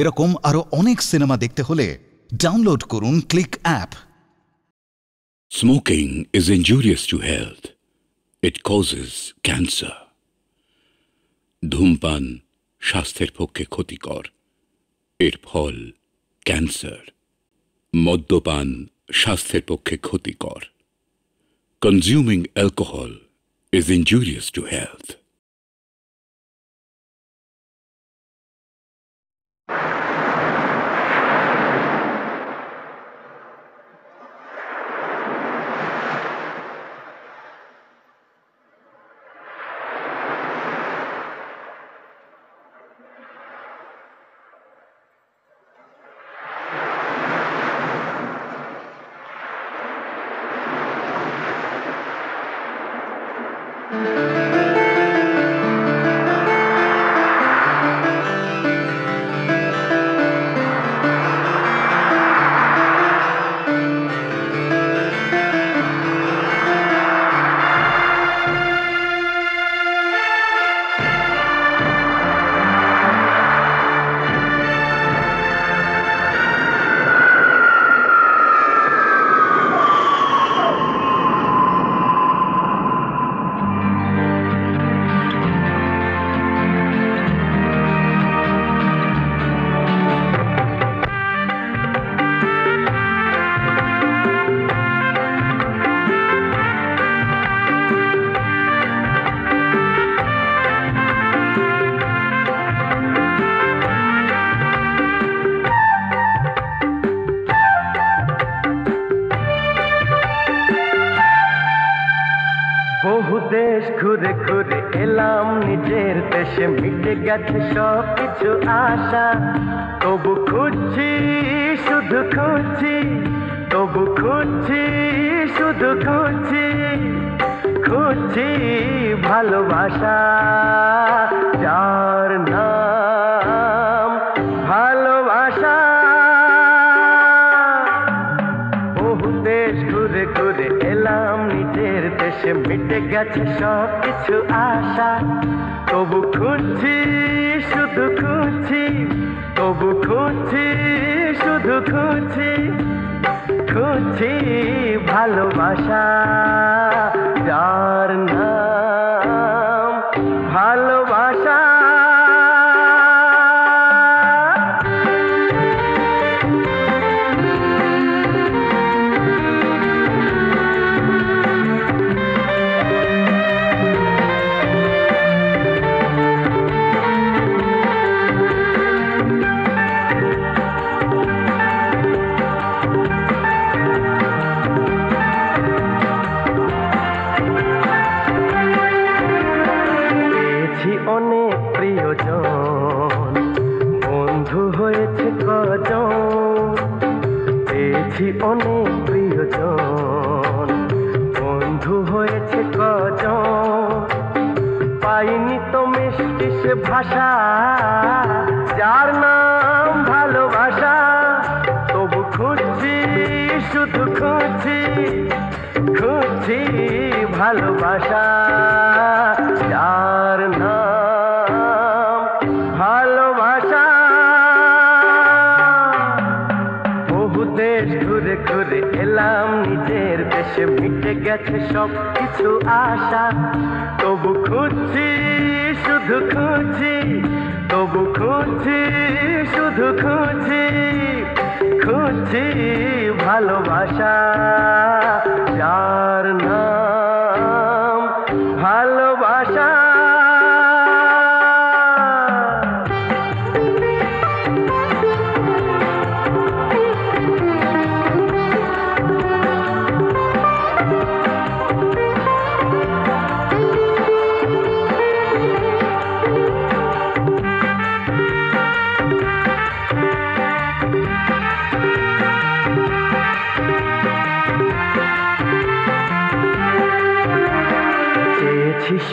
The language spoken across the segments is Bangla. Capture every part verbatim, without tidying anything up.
এরকম আরো অনেক সিনেমা দেখতে হলে ডাউনলোড করুন click app. Smoking is injurious to health. It causes cancer. ধূমপান স্বাস্থ্যের পক্ষে ক্ষতিকর, এর ফল ক্যান্সার। মদ্যপান স্বাস্থ্যের পক্ষে ক্ষতিকর। Consuming alcohol is injurious to health.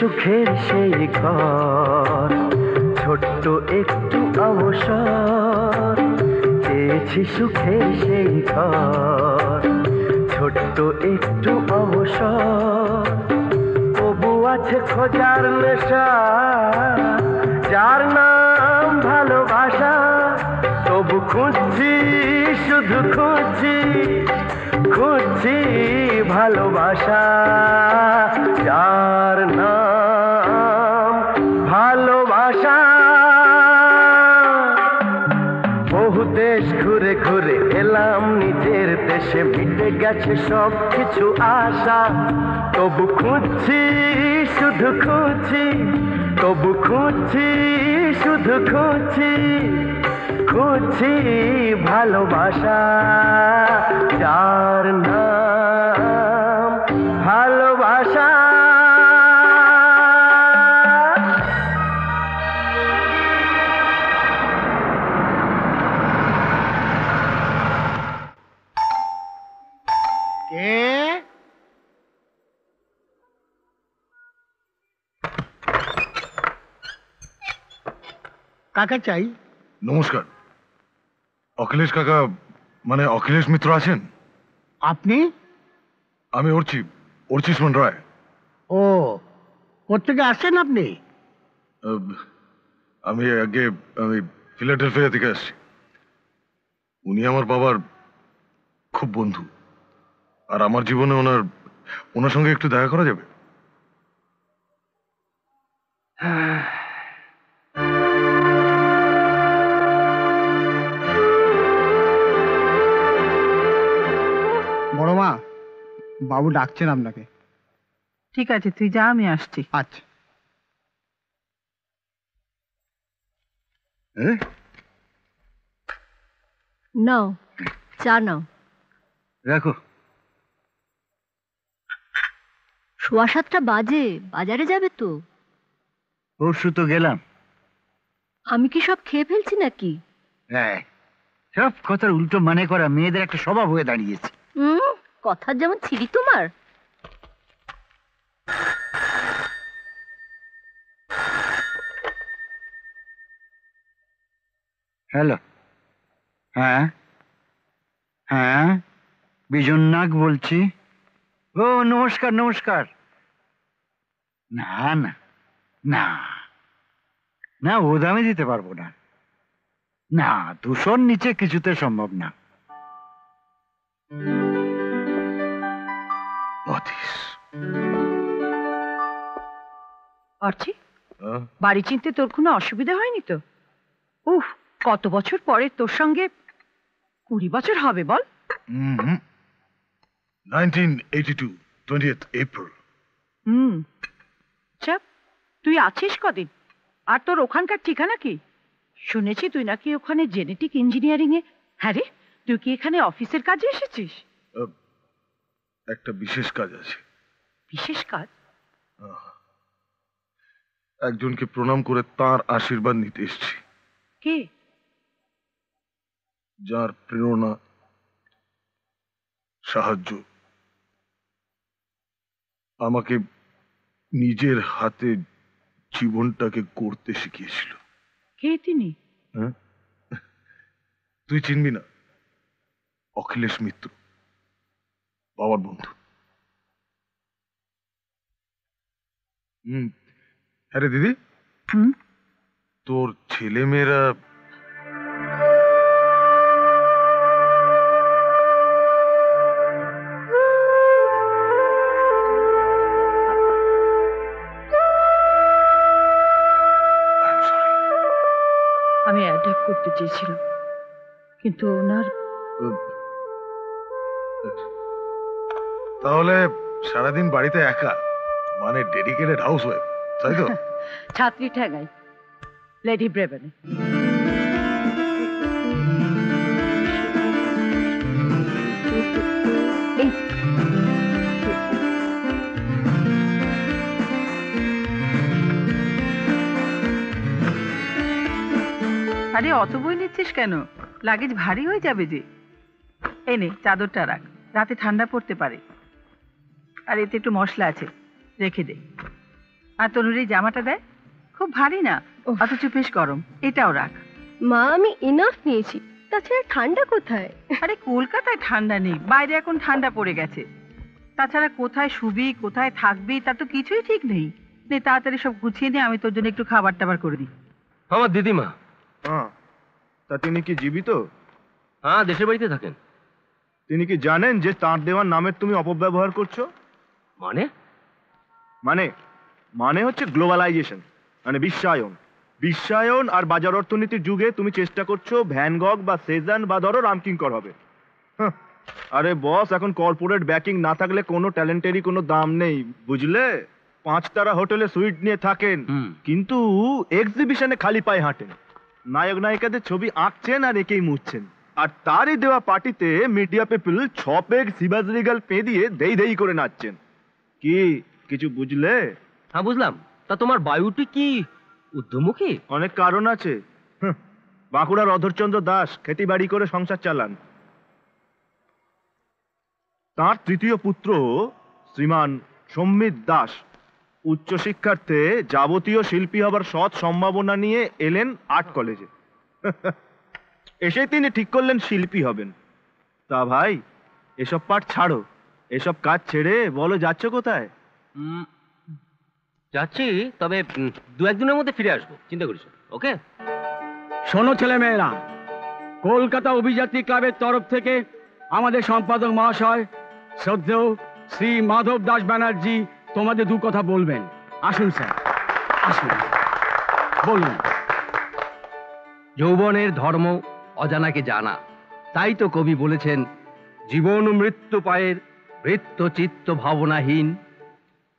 সুখের সেই ঘর, ছোট্ট একটু অবসর। চেয়েছি সুখের সেই ঘর, ছোট্ট একটু অবসর। তবু আছে খোঁজার নেশা, যার নাম ভালোবাসা। খুঁজছি শুধু খুঁজছি খুঁজছি ভালোবাসা যার নাম ভালোবাসা। বহু দেশ ঘুরে ঘুরে এলাম নিজের দেশে, মিটে গেছে সব কিছু আশা, তবু খুঁজছি শুধু খুঁজছি তবু খুঁজছি শুধু খুঁজছি খুঁজছি ভালোবাসা যার নাম ভালোবাসা। কাকা চাই? নমস্কার, অখিলেশ কাকা, মানে অখিলেশ মিত্র আছেন? আপনি? আমি অর্চি, আর্চিসমান রয়। ও, কোথা থেকে আসছেন আপনি? আমি আগে আমি ফিলাডেলফিয়া থেকে আসছি। উনি আমার বাবার খুব বন্ধু, আর আমার জীবনে ওনার ওনার সঙ্গে একটু দেখা করা যাবে? বড়মা, বাবু ডাকছেন আপনাকে। ঠিক আছে, তুই যা, আমি আসছি। আচ্ছা। নাও, চা নাও। রাখো। সোয়া সাতটা বাজে, বাজারে যাবে তো? পরশু তো গেলাম। আমি কি সব খেয়ে ফেলছি নাকি? হ্যাঁ, সব কথার উল্টো মানে করা মেয়েদের একটা স্বভাব হয়ে দাঁড়িয়েছে। হুম, কথার যেমন ছিড়ি তোমার। হ্যালো। হ্যাঁ হ্যাঁ, বিজন নাগ বলছি। ও নমস্কার নমস্কার। না না না না, ও দামে দিতে পারবো না, না দুশোর নিচে কিছুতে সম্ভব না। অর্চি, বাড়ি চিনতে তোর কোনো অসুবিধা হয়নি তো? উফ, কত বছর পরে তোর সঙ্গে, কুড়ি বছর হবে বল। হুম, চাপ তুই আছিস কদিন? আর তোর ওখানকার ঠিকানা কি? শুনেছি তুই নাকি ওখানে জেনেটিক ইঞ্জিনিয়ারিং এ। হ্যাঁ রে, তুই কি এখানে অফিসের কাজে এসেছিস? একটা বিশেষ কাজ আছে। বিশেষ কাজ? একজনকে প্রণাম করে তার আশীর্বাদ নিতে এসেছি। কে? যার প্রেরণা, সাহায্য আমাকে নিজের হাতে জীবনটাকে গড়তে শিখিয়েছিল। কে তিনি? তুই চিনবি না, অখিলেশ মিত্র, বাবার বন্ধু। হুম। আরে দিদি, হুম, তোর ছেলে মেয়েরা আমি অ্যাডাপ্ট করতে চেয়েছিলাম, কিন্তু ওনার। তাহলে সারাদিন বাড়িতে একা, মানে ডেডিকেটেড হাউসওয়াইফ, তাই তো? ছাত্রী ঠেকাই, লেডি ব্রেভেন। আরে অত বই নিচ্ছিস কেন? লাগেজ ভারী হয়ে যাবে যে। এনে চাদরটা রাখ, রাতে ঠান্ডা পড়তে পারে। আর এতে একটু মশলা আছে, রেখে দে। আর তনুর এই জামাটা দেয়, খুব ভারী না, অথচ বেশ গরম, এটাও রাখ। মা, আমি ইনাফ নিয়েছি, তাছাড়া ঠান্ডা কোথায়? আরে কলকাতায় ঠান্ডা নেই, বাইরে এখন ঠান্ডা পড়ে গেছে। তাছাড়া কোথায় শুবি, কোথায় থাকবি, তা তো কিছুই ঠিক নেই। নে, তাড়াতাড়ি সব গুছিয়ে নিয়ে আমি তোর জন্য একটু খাবার টাবার করে দিই। আমার দিদিমা? হ্যাঁ, তা তিনি কি জীবিত? हाँ देशे बाड़ीते थाकेन তিনি কি জানেন যে তার দেওয়ার নামে তুমি অপব্যবহার করছো মানে মানে মানে হচ্ছে গ্লোবালাইজেশন মানে বিশ্বায়ন বিশ্বায়ন আর বাজার অর্থনীতির যুগে তুমি চেষ্টা করছো ভ্যান গগ বা সেজান বা ধরো রামকিঙ্কর হবে আরে বস এখন কর্পোরেট ব্যাকিং না থাকলে কোনো ট্যালেন্টেরই কোনো দাম নেই বুঝলে পাঁচ তারা হোটেলে সুইট নিয়ে থাকেন কিন্তু এক্সিবিশনে খালি পায়ে হাঁটেন নায়ক নায়িকাদের ছবি আঁকছেন আর একেই মুছছেন আর তারই দেওয়া পার্টিতে মিডিয়া পিপল ছপেক সিবাজ রিগাল পে দিয়ে দেই দেই করে নাচছেন কি কিছু বুঝলে হ্যাঁ বুঝলাম তা তোমার বায়োটি কি উদ্যমুখী অনেক কারণ আছে বাঁকুড়ার অধরচন্দ্র দাস খেতিবাড়ি করে সংসার চালান তার তৃতীয় পুত্র শ্রীমান সম্মিত দাস উচ্চ শিক্ষার্থে যাবতীয় শিল্পী হবার সৎ সম্ভাবনা নিয়ে এলেন আর্ট কলেজে এসেই তিনি ঠিক করলেন শিল্পী হবেন তা ভাই এসব পাঠ ছাড়ো এসব কাজ ছেড়ে বলো যাচ্ছ কোথায় যাচ্ছি তবে দু একদিনের মধ্যে ফিরে আসবো চিন্তা করিস ওকে শোনো ছেলে মেয়েরা কলকাতা অভিজাতি ক্লাবের তরফ থেকে আমাদের সম্পাদক মহাশয় শ্রদ্ধেয় শ্রী মাধব দাস ব্যানার্জি তোমাদের দু কথা বলবেন আসুন স্যার আসুন বলুন যৌবনের ধর্ম অজানাকে জানা তাই তো কবি বলেছেন জীবন মৃত্যু পায়ের বৃত্ত চিত্ত ভাবনাহীন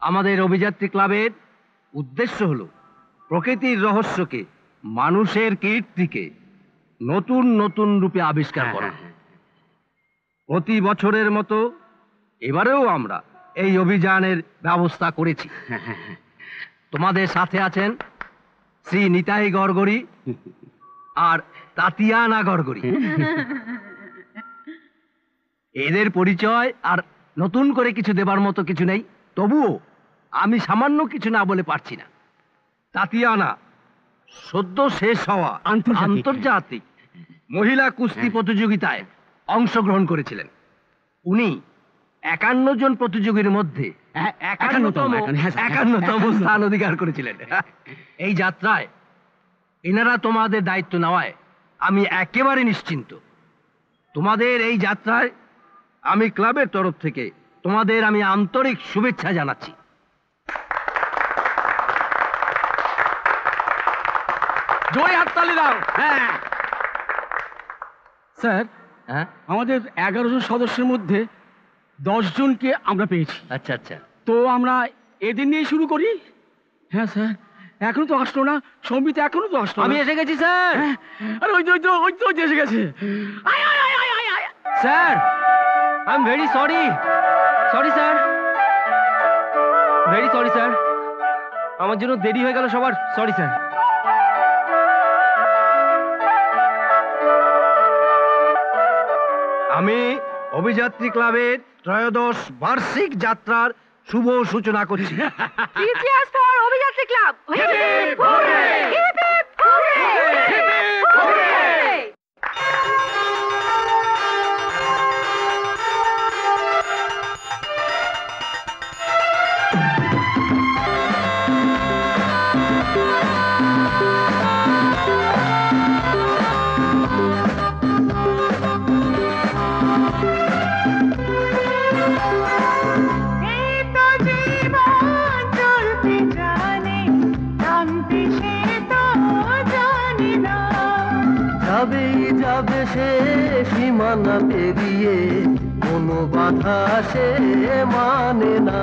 আমাদের অভিযাত্রী ক্লাবের উদ্দেশ্য হলো প্রকৃতির রহস্যকে মানুষের কীর্তিকে নতুন নতুন রূপে আবিষ্কার করা প্রতি বছরের মতো এবারেও আমরা এই অভিযানের ব্যবস্থা করেছি তোমাদের সাথে আছেন শ্রী নিতাই গড়গড়ি আর তাতিয়ানা গড়গড়ি এদের পরিচয় আর নতুন করে কিছু দেবার মতো কিছু নেই তবুও আমি সামান্য কিছু না বলে পারছি না তাতিয়ানা সদ্য শেষ হওয়া আন্তর্জাতিক মহিলা কুস্তি প্রতিযোগিতায় অংশগ্রহণ করেছিলেন উনি একান্ন জন প্রতিযোগীর মধ্যে একান্নতম স্থান অধিকার করেছিলেন এই যাত্রায় এনারা তোমাদের দায়িত্ব নেওয়ায় আমি একেবারে নিশ্চিন্ত তোমাদের এই যাত্রায় আমি ক্লাবের তরফ থেকে তোমাদের আমি আন্তরিক শুভেচ্ছা জানাচ্ছি জোরে হাততালি দাও হ্যাঁ স্যার হ্যাঁ আমাদের এগারো জন সদস্যের মধ্যে দশ জনকে আমরা পেয়েছি আচ্ছা আচ্ছা তো আমরা এদিন নিয়ে শুরু করি হ্যাঁ স্যার এখনো তো আসলো না সম্বিত এখনো তো আসলো আমি এসে গেছি স্যার আরে ওই তো ওই তো ওই তো এসে গেছে আয় আয় আয় আয় আয় sir I am very sorry sorry sir very sorry sir আমার জন্য দেরি হয়ে গেল সবার সরি স্যার আমি অভিযাত্রী ক্লাবের ত্রয়োদশ বার্ষিক যাত্রার শুভ সূচনা করছি ক্লাব সীমানা পেরিয়ে কোনো বাধা সে মানে না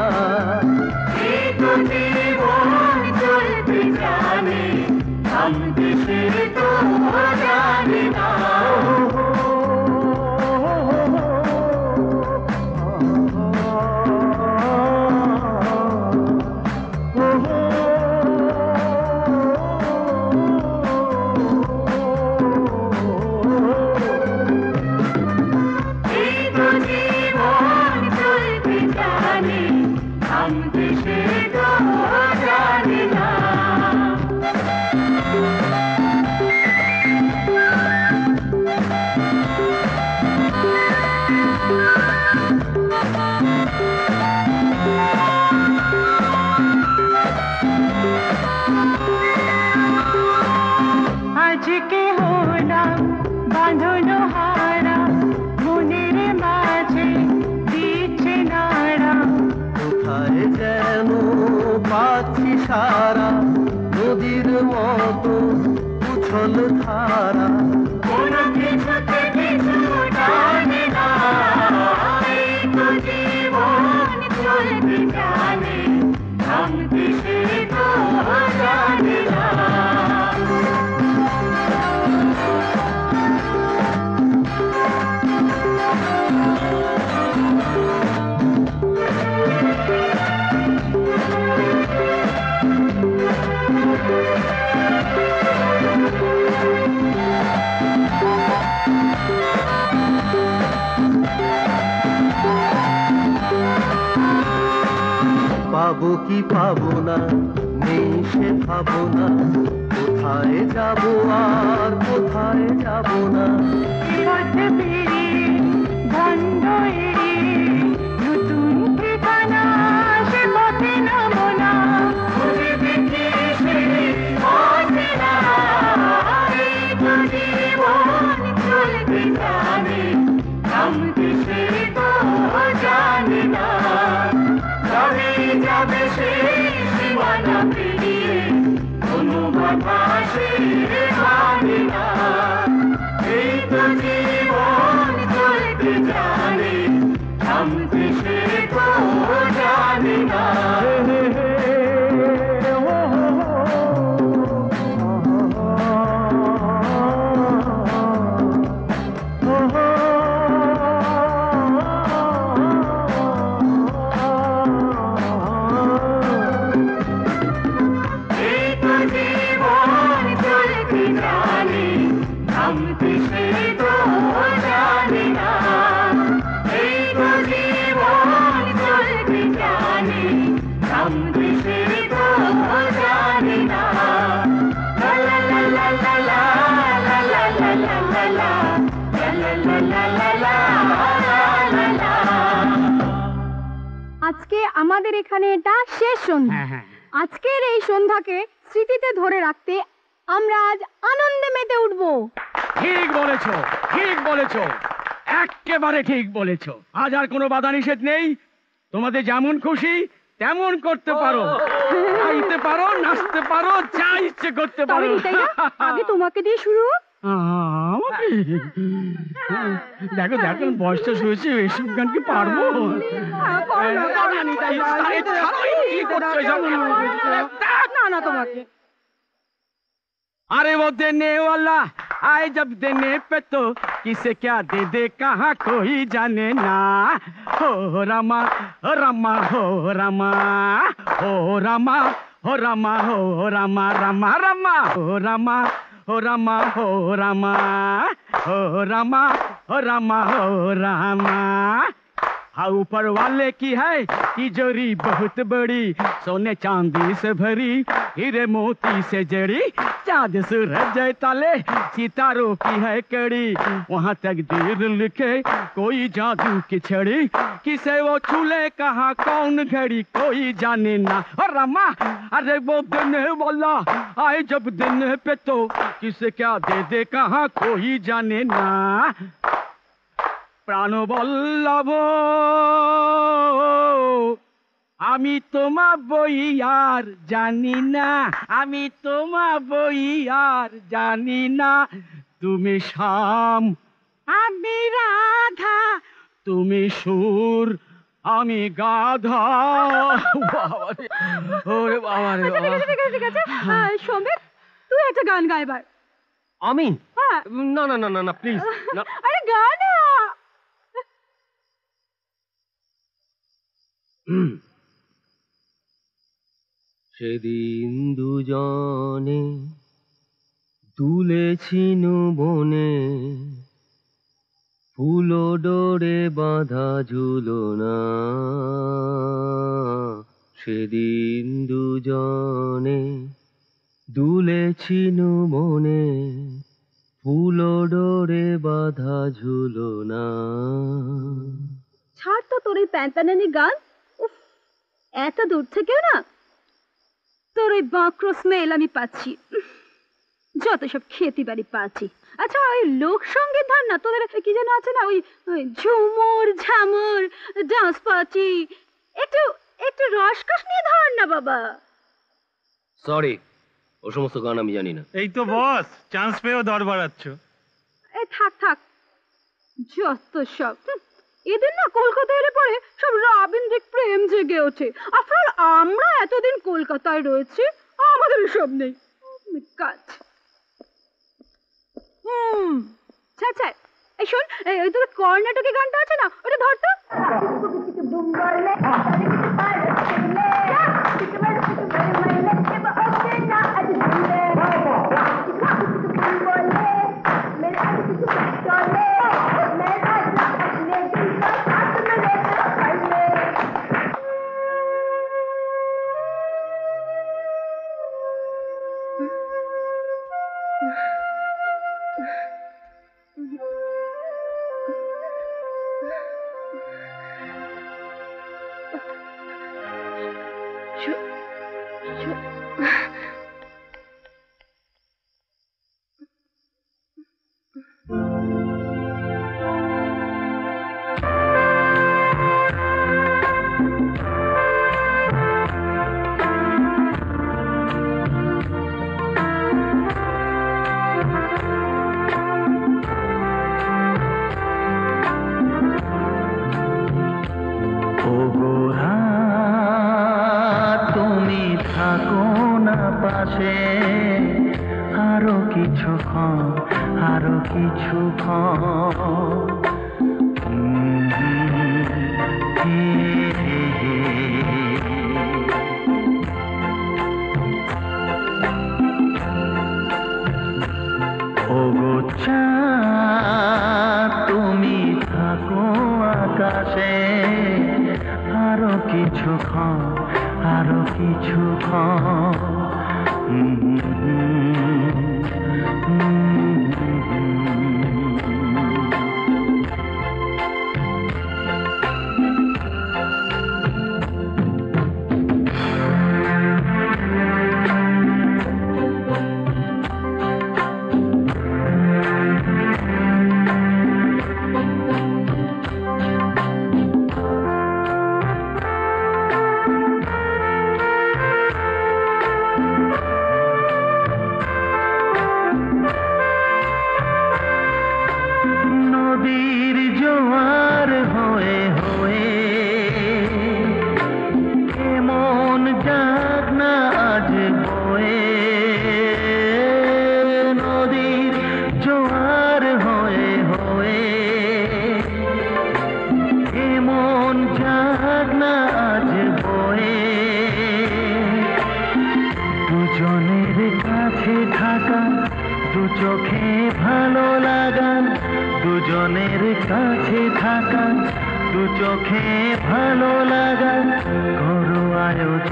ইশারা নদীর মতো উছল ধারা কোনো কিছুতে কিছু টানে না এই তো জীবন চলতে জানে থামতে সে তো জানে না পাবো কি পাবো না নেই সে ভাবনা কোথায় যাবো আর কোথায় যাবো না আমাদের এখানে এটা শেষ সন্ধ্যা। আজকের এই সন্ধ্যাকে স্মৃতিতে ধরে রাখতে আমরা আজ আনন্দে মেতে উঠব। ঠিক বলেছো, ঠিক বলেছো, একেবারে ঠিক বলেছো। আজ আর কোনো বাধা নিষেধ নেই, তোমাদের যেমন খুশি তেমন করতে পারো, গাইতে পারো, নাচতে পারো, যা ইচ্ছে করতে পারো। আগে তোমাকে দিয়ে শুরু। দেখো দেখো বয়সটা শুয়েছে এইসব গান কি পারবো? अरे वो देने वाला आए जब देने पे तो किसे क्या दे दे कहाँ कोई जाने ना हो रामा हो रामा हो रामा हो रामा हो रामा हो रामा रामा रामा हो रामा हो रामा हो रामा हो रामा हो रामा हो रामा हाँ ऊपर वाले की है तिजोरी बहुत बड़ी सोने चांदी से भरी हीरे मोती से जड़ी चाँद सूरज ताले सितारों की है कड़ी वहाँ तक देर लिखे कोई जादू की छड़ी किसे वो छूले कहाँ कौन घड़ी कोई जाने ना और रामा अरे वो दिन वाला आए जब दिन पे तो किसे क्या दे दे कहाँ कोई जाने ना প্রাণবল্লভ আমি তোমা বই আর জানি না আমি তোমা বই আর জানি না তুমি শ্যাম আমি রাধা তুমি সুর আমি গাধা ওরে বাবা রে সোমেশ তুই একটা গান গাইবার আমি না না না না প্লিজ আরে গান সেদিন দুজনে দুলেছিল বনে ফুল ডোরে বাঁধা ঝুলনা সেদিন দুজনে দুলেছিল বনে ফুল ডোরে বাঁধা ঝুলনা ছাড় তো তোর এই প্যান্তানানি গান এত দূর থেকেও না তোর ওই বাঁকড়ো স্মেল আমি পাচ্ছি যত সব খেতে বাড়ি পাচ্ছি আচ্ছা ওই লোকসঙ্গীত ধার না তোদের একটা কি যেন আছে না ওই ঝুমুর ঝামুর ডান্স পাচ্ছি একটু একটু রসকস নিয়ে ধার না বাবা সরি ও সমস্ত গান আমি জানি না। এই তো বস চান্স পেও দর বাড়াচ্ছ। এ থাক থাক যত সব এদের না কলকাতায় এলে পরে সব রবীন্দ্রিক প্রেম জেগে ওঠে। আফটার আমরা এতদিন কলকাতায় রয়েছি আমাদের সব নেই কাজ। হুম চা চা এই শোন এই তোর কর্ণাটকে গানটা আছে না ওটা ধর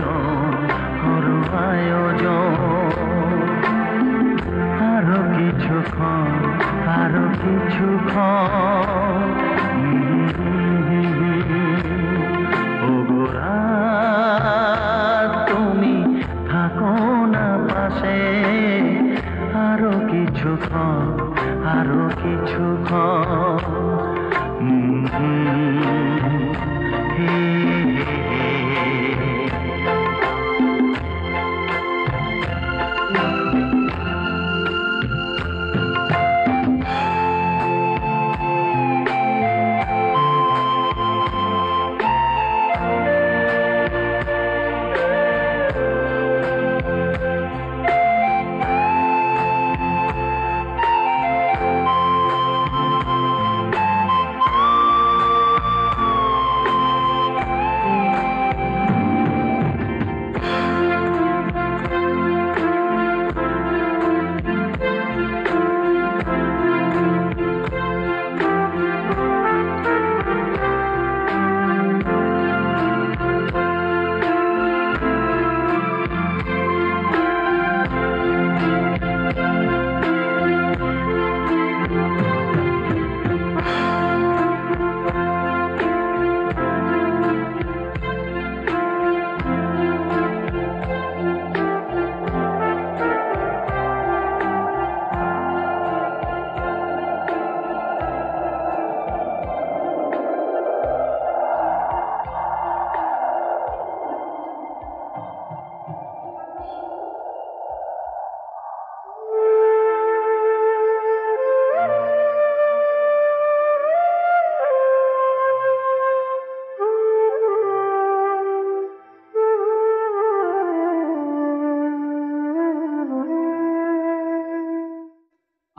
তো।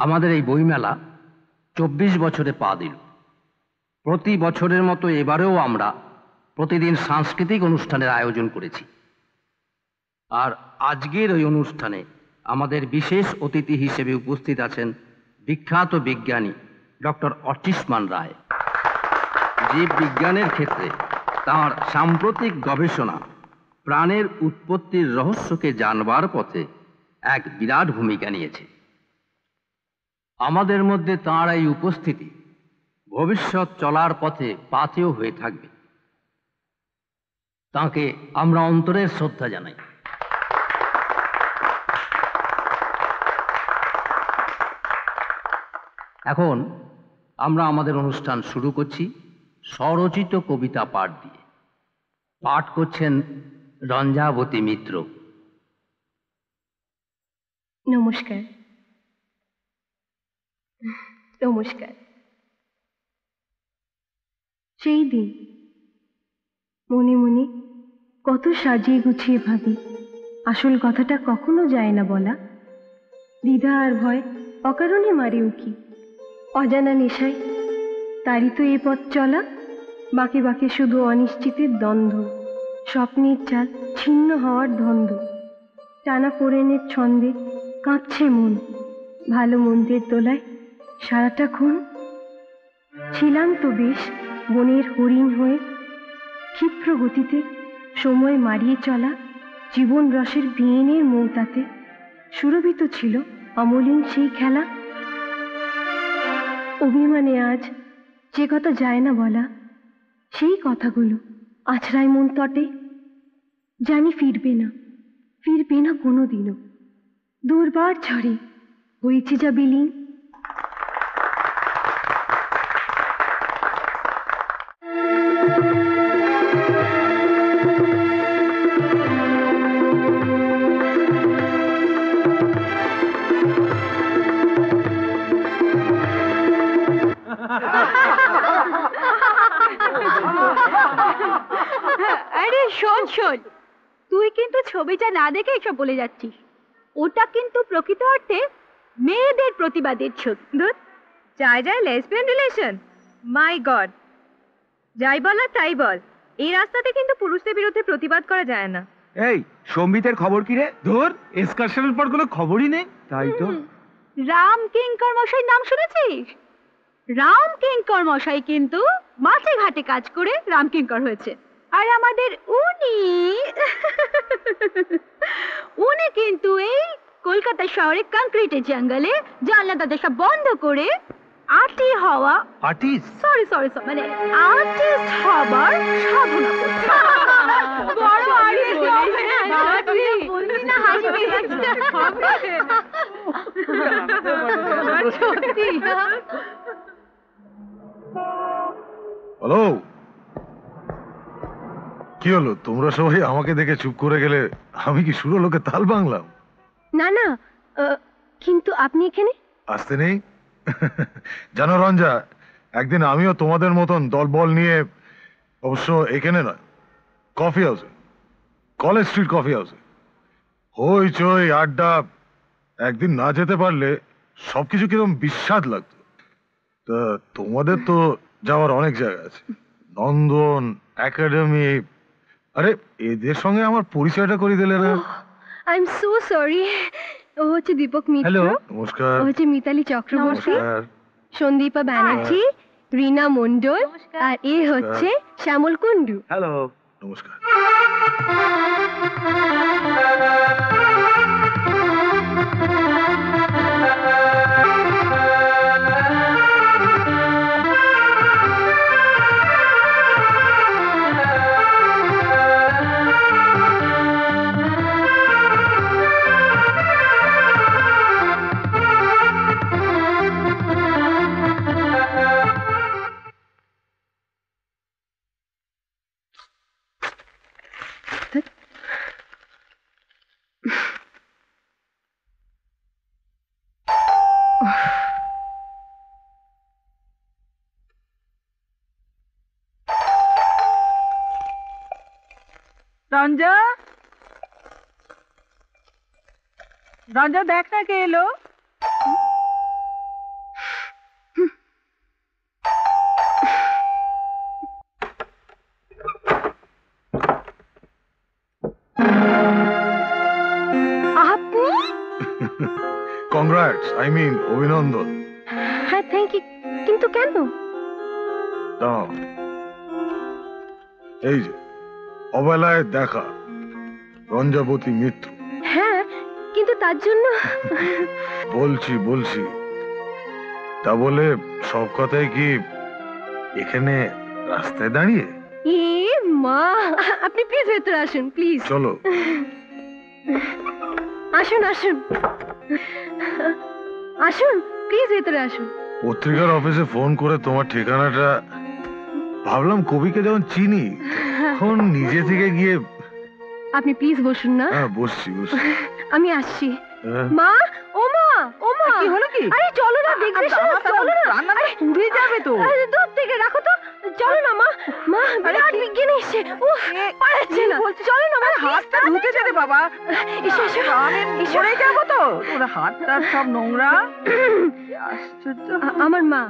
আমাদের এই বইমেলা চব্বিশ বছরে পা দিল। প্রতি বছরের মতো এবারেও আমরা প্রতিদিন সাংস্কৃতিক অনুষ্ঠানের আয়োজন করেছি। আর আজকের এই অনুষ্ঠানে আমাদের বিশেষ অতিথি হিসেবে উপস্থিত আছেন বিখ্যাত বিজ্ঞানী ডক্টর আর্চিসমান রায়। জীব বিজ্ঞানের ক্ষেত্রে তার সাম্প্রতিক গবেষণা প্রাণের উৎপত্তির রহস্যকে জানবার পথে এক বিরাট ভূমিকা নিয়েছে। আমাদের মধ্যে তাঁর এই উপস্থিতি ভবিষ্যৎ চলার পথে পাথেয় হয়ে থাকবে। তাঁকে আমরা অন্তরের শ্রদ্ধা জানাই। এখন আমরা আমাদের অনুষ্ঠান শুরু করছি স্বরচিত কবিতা পাঠ দিয়ে। পাঠ করছেন রঞ্জাবতী মিত্র। নমস্কার নমস্কার। সেই দিন মনে মনে কত সাজিয়ে গুছিয়ে ভাবি, আসল কথাটা কখনো যায় না বলা। দ্বিধা আর ভয় অকারণে মারি উকি, অজানা নেশায় তারই তো এ পথ চলা। বাঁকে বাঁকে শুধু অনিশ্চিতের দ্বন্দ্ব, স্বপ্নের চাল ছিন্ন হওয়ার দ্বন্দ্ব, টানা পড়েনের ছন্দে কাঁপছে মন। ভালো মন্দের দোলায় সারাটা খুন ছিলাম তো বেশ বনের হরিণ হয়ে, ক্ষিপ্র গতিতে সময় মারিয়ে চলা। জীবন রসের বিয়েনের মৌতাতে সুরভিত ছিল অমলিন সেই খেলা। অভিমানে আজ যে কথা যায় না বলা, সেই কথাগুলো আছড়ায় মন তটে। জানি ফিরবে না, ফিরবে না কোনো দিনও। দুর্বার ঝড়ে হয়েছে যা বিলীন। আরে শোন শোন, তুই কিন্তু ছবিটা না দেখে এসব বলে যাচ্ছিস। ওটা কিন্তু প্রকৃত অর্থে মেয়েদের প্রতিবাদের ছবি। যাই যাই লেসবিয়ান রিলেশন, মাই গড! যাই বল আর তাই বল, এই রাস্তাতে কিন্তু পুরুষদের বিরুদ্ধে প্রতিবাদ করা যায় না। এই সম্বিতের খবর কি রে? ধুর, এক্সকারশনের পর কোনো খবরই নেই। তাই তো। রাম কিঙ্কর মশাই নাম শুনেছিস? রাম কিঙ্কর মশাই কিন্তু মাঠে ঘাটে কাজ করে রাম কিঙ্কর হয়েছে। আর আমাদের উনি উনি কিন্তু এই কলকাতা শহরে কংক্রিটের জঙ্গলে জানলা দরজা সব বন্ধ করে আর্টি হওয়া আর্টিস্ট সরি সরি মানে আর্টিস্ট হওয়ার সাধনা করছে। বড় আর্টিস্ট বলবি না, হাসবি। হ্যালো, কি হলো? তোমরা সবাই আমাকে দেখে চুপ করে গেলে। আমি কি সুরলোকে তাল বাংলাম? না না, কিন্তু আপনি এখানে আসতে নেই। জানো রঞ্জা, একদিন আমিও তোমাদের মতন দলবল নিয়ে, অবশ্য এখানে নয়, কফি হাউসে, কলেজ স্ট্রিট কফি হাউসে, হইচই আড্ডা। একদিন না যেতে পারলে সবকিছু কিরকম বিস্বাদ লাগতো। তা তোমাদের তো যাওয়ার অনেক জায়গা আছে, নন্দন, একাডেমি। আরে এদের সঙ্গে আমার পরিচয়টা করে দিলে না। I am so sorry. ও হচ্ছে দীপক মিত্র। হ্যালো, নমস্কার। ও হচ্ছে মিতালি চক্রবর্তী, সন্দীপা ব্যানার্জি, রীনা মণ্ডল, আর এ হচ্ছে শ্যামল কুন্ডু। হ্যালো, নমস্কার। রঞ্জা, রঞ্জা দেখ না কে এলো। आपने? Congrats, I mean, अभिनंदन। हाँ, thank you, किंतु क्या नो? दाम। ऐसे, अवलाय देखा, रंजाबोती मित्र। हाँ, किंतु ताजुन्ना। बोलची, बोलची। तबोले शौकते कि इखने रास्ते दानी है। ये माँ, अपने प्लीज वेटर आशुन, प्लीज। चलो। आशुन, आशुन, आशुन, प्लीज वेटर आशुन। उत्तरीकर ऑफिसे फोन करे तुम्हारे ठिकाना टा, भावलम कोबी के जाऊँ चीनी, कौन नीचे थी क्या ये? आपने प्लीज बोशुन ना? हाँ, बोशी, बोशी। अमी आशी। माँ, ओमा, ओमा। क्या होलो की? अरे चलो ना, देख रही हूँ, चलो ना। अरे पूरी जावे तो। अरे दो तेरे रखो तो, चलो ना माँ, माँ। अरे आठ बिग्गी नहीं शे, वो पढ़ चला। चलो ना माँ, हाथ तक धोते जाते बाबा। Issue issue. पूरी जावो तो, उन्हें हाथ तक सब नोंगरा। अमर माँ।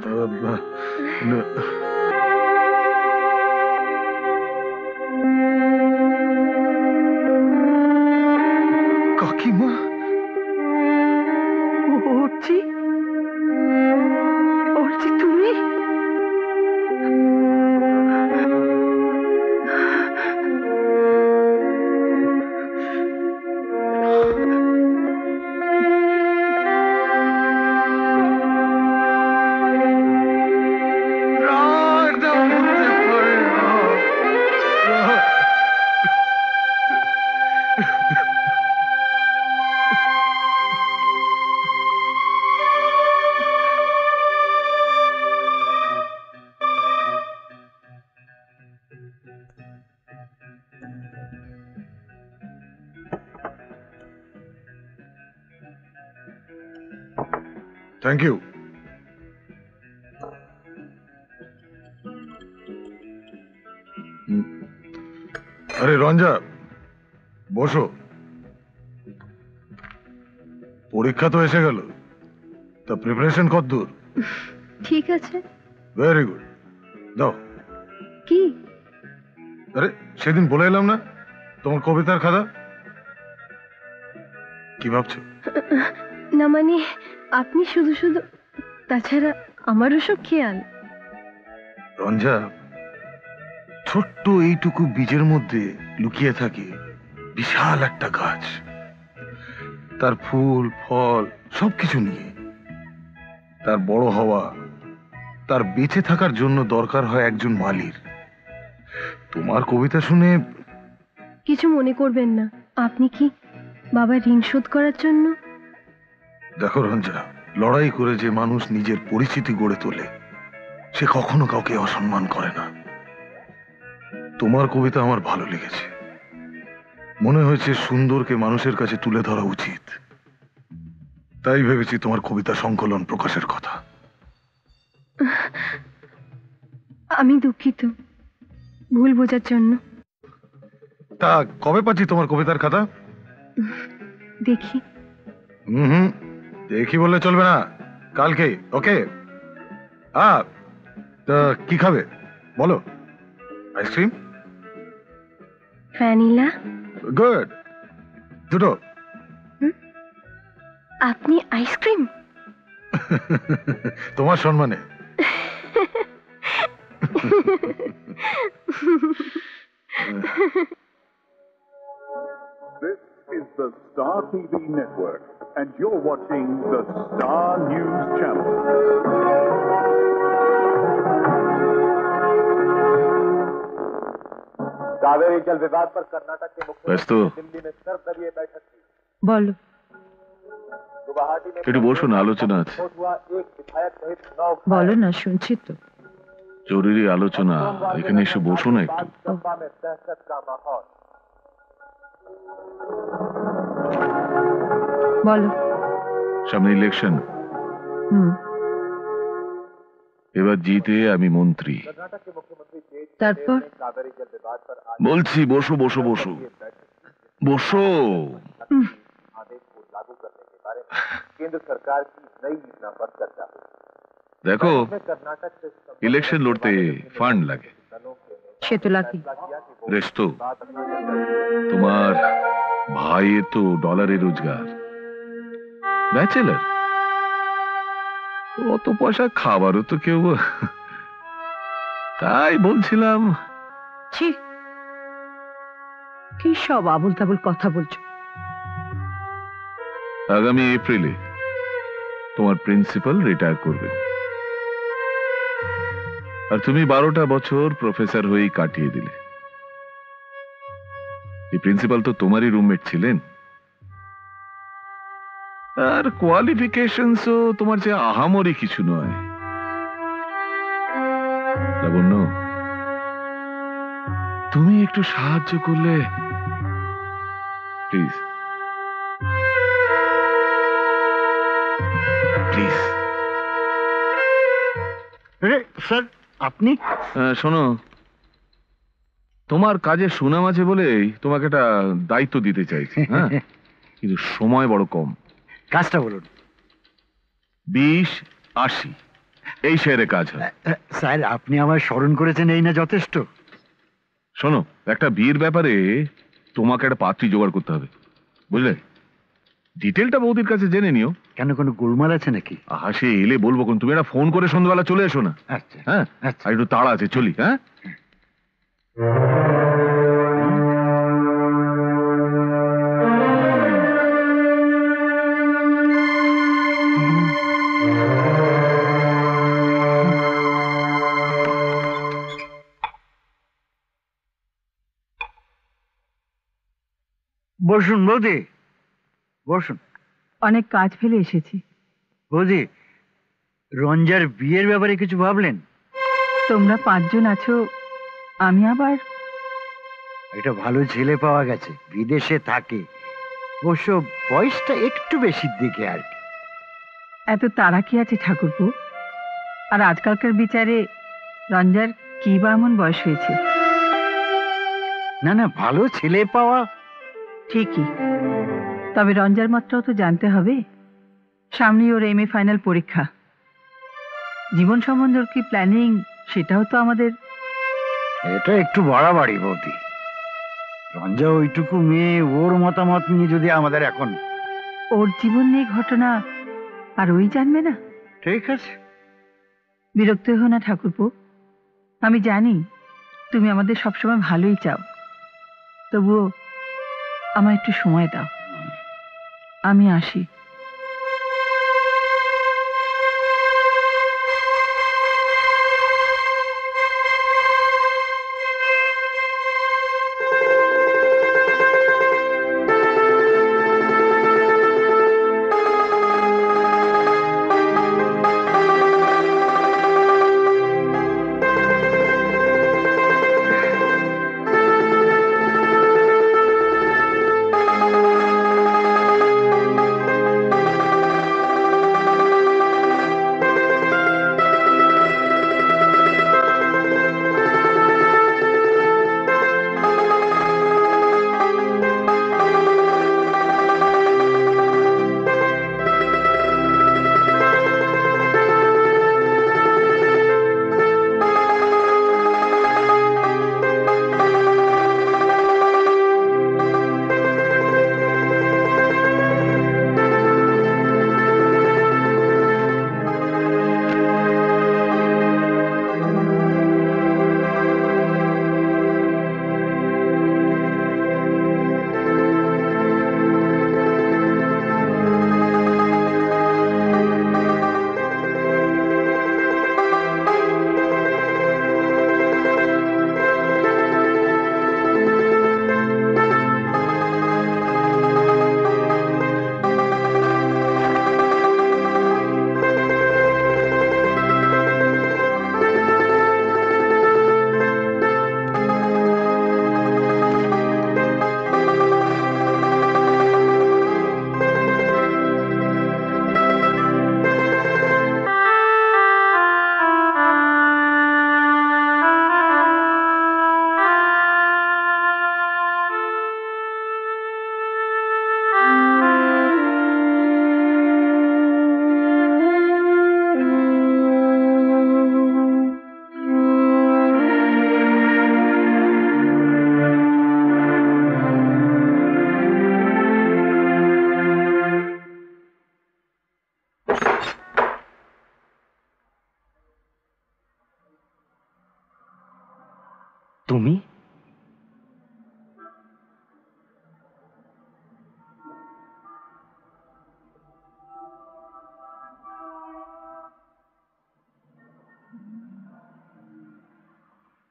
काकी माँ। ओर्ची, ओर्ची तुम्ही? Thank you. अरे रंजा, बोशो। परीक्षा तो ऐसे गलो, तब प्रिपरेशन कौन दूर? ठीक है चे। Very good. दाओ। की? अरे शेदिन बोला ही लाम ना, तुम कोबितार खादा? की बाप चो? ना मनी। आपनी शुद्ध शुद्ध ताचरा अमरुषो किया न। रंजा, छोट्टो ये टुकु बीजर मुद्दे लुकिया था कि विशाल एक टकाच, तार फूल, फल, सब किचुनी है, तार बड़ो हवा, तार बीचे था कर जोन्नो दौरकर है एक जोन मालीर। तुम्हार कोविता सुने। किचु मोने कोड बनना, आपनी की बाबा रिंग शुद्ध करा चुन्नो। देखो रंजा, लड़ाई करे जे मानुष निजेर परिचिति गड़े तोले, से कखनो काउके असम्मान करे ना। तुम्हार कविता आमार भालो लेगेछे, मने होयेछे सुंदरके मानुषेर काछे तुले धरा उचित, ताई भेबेछि तुम्हार कविता संकलन प्रकाशेर कथा। आमी दुखित, भूल बोझार जन्य। ता कबे पाच्छी तुम्हार कवितार खाता? देखी। हम्म देखी बोले चल बना काल के ओके आ तो की खावे बोलो आइसक्रीम वैनिला गुड दुटो आपनी आइसक्रीम तुम्हार सम्मान है This is the Star T V Network. And you're watching the Star News Channel. Kaveri जल विवाद पर कर्नाटक के मुख्यमंत्री दिल्ली में सर्वदलीय बैठक की। बोलो। कितने बोल सुना आलोचना थी? बोलो ना सुनची तो। जोरीरी आलोचना इकने इसे बोल सुना एक तो। बोलो। सामने इलेक्शन। हम्म। ये बात जीते आमी मंत्री। तार पर? बोलती बोशो बोशो बोशो। बोशो। हम्म। देखो, इलेक्शन लड़ते फंड लगे। शेतुलाकी। रेस्तो। तुम्हार भाई तो डॉलर ही रोजगार बैचलर वो तो पोशा खावारो तो क्यों ताई बोल चिलाम ची की शव आबुल तबुल कथा बोल चु आगामी अप्रैले तुम्हार प्रिंसिपल रिटायर करवे और तुम्ही बारोटा बच्चोर प्रोफेसर हुई काटिए दिले ये प्रिंसिपल तो तुम्हारी रूममेट छिलेन और क्वालिफिकेशन्स तो तुम्हारे से आहामोरी किछु नय लवण्य तुम्हें एक तो साहाय्य करले प्लीज प्लीज अरे सर आपनी सुनो তোমার কাজে সুনাম আছে বলেই তোমাকে একটা দায়িত্ব দিতে চাইছি হ্যাঁ কিন্তু সময় বড় কম কাজটা বলুন বিশ আশি এই শেয়ারে কাজ হয় স্যার আপনি আমায় স্মরণ করেছেন এই না যথেষ্ট শোনো একটা বীর ব্যাপারে তোমাকে একটা পাত্রী জোগাড় করতে হবে বুঝলে ডিটেইলটা বৌদির কাছে জেনে নিও কেন কোনো গোলমাল আছে নাকি হাসি এলে বলবো কোন তুমি একটা ফোন করে সন্ধ্যাবেলা চলে এসো না আচ্ছা হ্যাঁ আর একটু তাড়া আছে চলি হ্যাঁ বসুন বৌদি বসুন অনেক কাজ ফেলে এসেছি বৌদি রঞ্জার বিয়ের ব্যাপারে কিছু ভাবলেন তোমরা পাঁচজন আছো আমি আবার এটা ভালো ছেলে পাওয়া গেছে বিদেশে থাকে অবশ্য বয়সটা একটু বেশি দিকে আর এত তাড়া কি আছে ঠাকুরপো আর আজকালকার বিচারে রঞ্জার কি বা এমন বয়স হয়েছে না না ভালো ছেলে পাওয়া ঠিকই তবে রঞ্জার মাত্রাও তো জানতে হবে সামনে ওর এমএ ফাইনাল পরীক্ষা জীবন সম্বন্ধে কি প্ল্যানিং সেটাও তো আমাদের এটা একটু বাড়াবাড়ি বৌদি রঞ্জা ওইটুকু মেয়ে ওর মতামত নিয়ে যদি আমাদের এখন ওর জীবন নিয়ে ঘটনা আর ওই জানবে না ঠিক আছে বিরক্ত হও না ঠাকুরপো আমি জানি তুমি আমাদের সবসময় ভালোই চাও তবুও আমায় একটু সময় দাও আমি আসি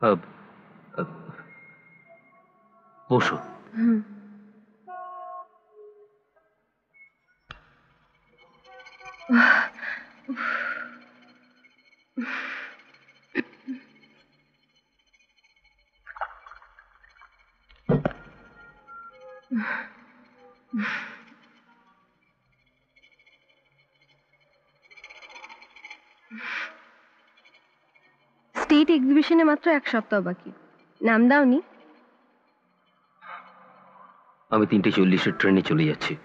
अब, अब वो शो स्टेट एग्जिबिशने मात्र एक सप्ताह बाकी नाम दाओनी आमी तीनटे चल्लिशे ट्रेने चले जाচ্ছি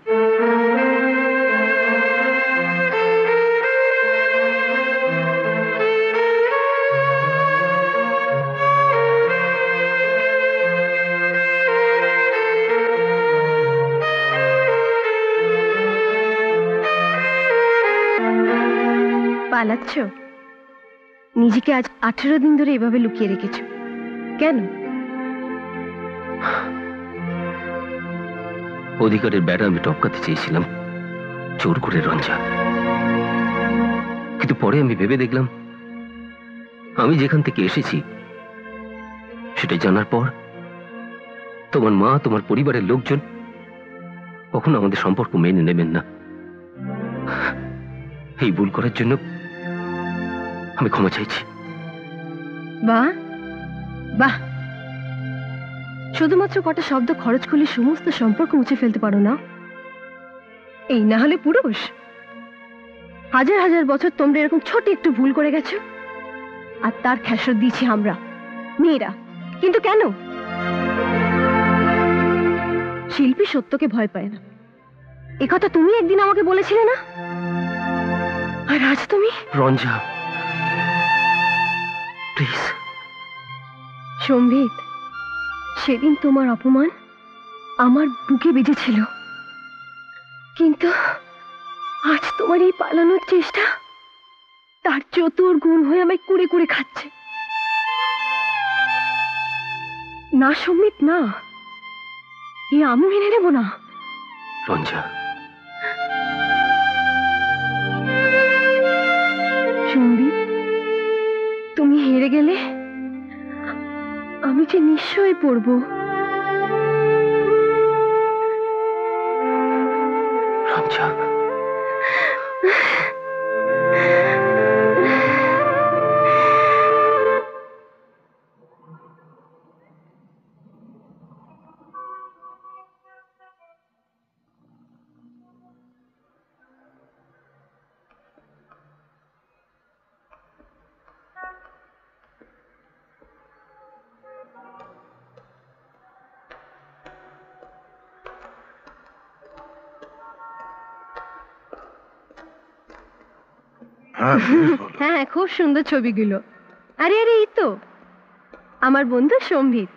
পালাচ্ছো নিজেকে আজ আঠারো দিন ধরে এভাবে লুকিয়ে রেখেছো কেন অধিকারের ব্যাটা আমি টপকাতে চেয়েছিলাম জোর করে রঞ্জা কিন্তু পরে আমি ভেবে দেখলাম আমি যেখান থেকে এসেছি সেটা জানার পর তোমার মা তোমার পরিবারের লোকজন কখনো আমাদের সম্পর্ক মেনে নেবেন না এই ভুল করার জন্য আমি ক্ষমা চাইছি বাহ বাহ শুধুমাত্র কটা শব্দ খরচ করলে সমস্ত সম্পর্ক মুছে ফেলতে পারো না এই না হলে পুরুষ হাজার হাজার বছর তোমরা এরকম ছোট একটু ভুল করে গেছো আর তার খেসারত দিয়েছি আমরা মেয়েরা কিন্তু কেন শিল্পী সত্যকে ভয় পায় না এই কথা তুমি একদিন আমাকে বলেছিলে না আর আজ তুমি রঞ্জা প্লিজ সম্বিত সেদিন তোমার অপমান আমার বুকে বেজেছিল কিন্তু আজ তোমার এই পালানোর চেষ্টা তার চতুর গুণ হয়ে আমায় কুড়ে কুড়ে খাচ্ছে না সম্বিত না এ আমি মেনে নেব না রঞ্জা সম্বিত তুমি হেরে গেলে আমি যে নিঃস্ব হয়ে পড়ব রঞ্জা হ্যাঁ খুব সুন্দর ছবিগুলো আরে আরে এই তো আমার বন্ধু সম্বিত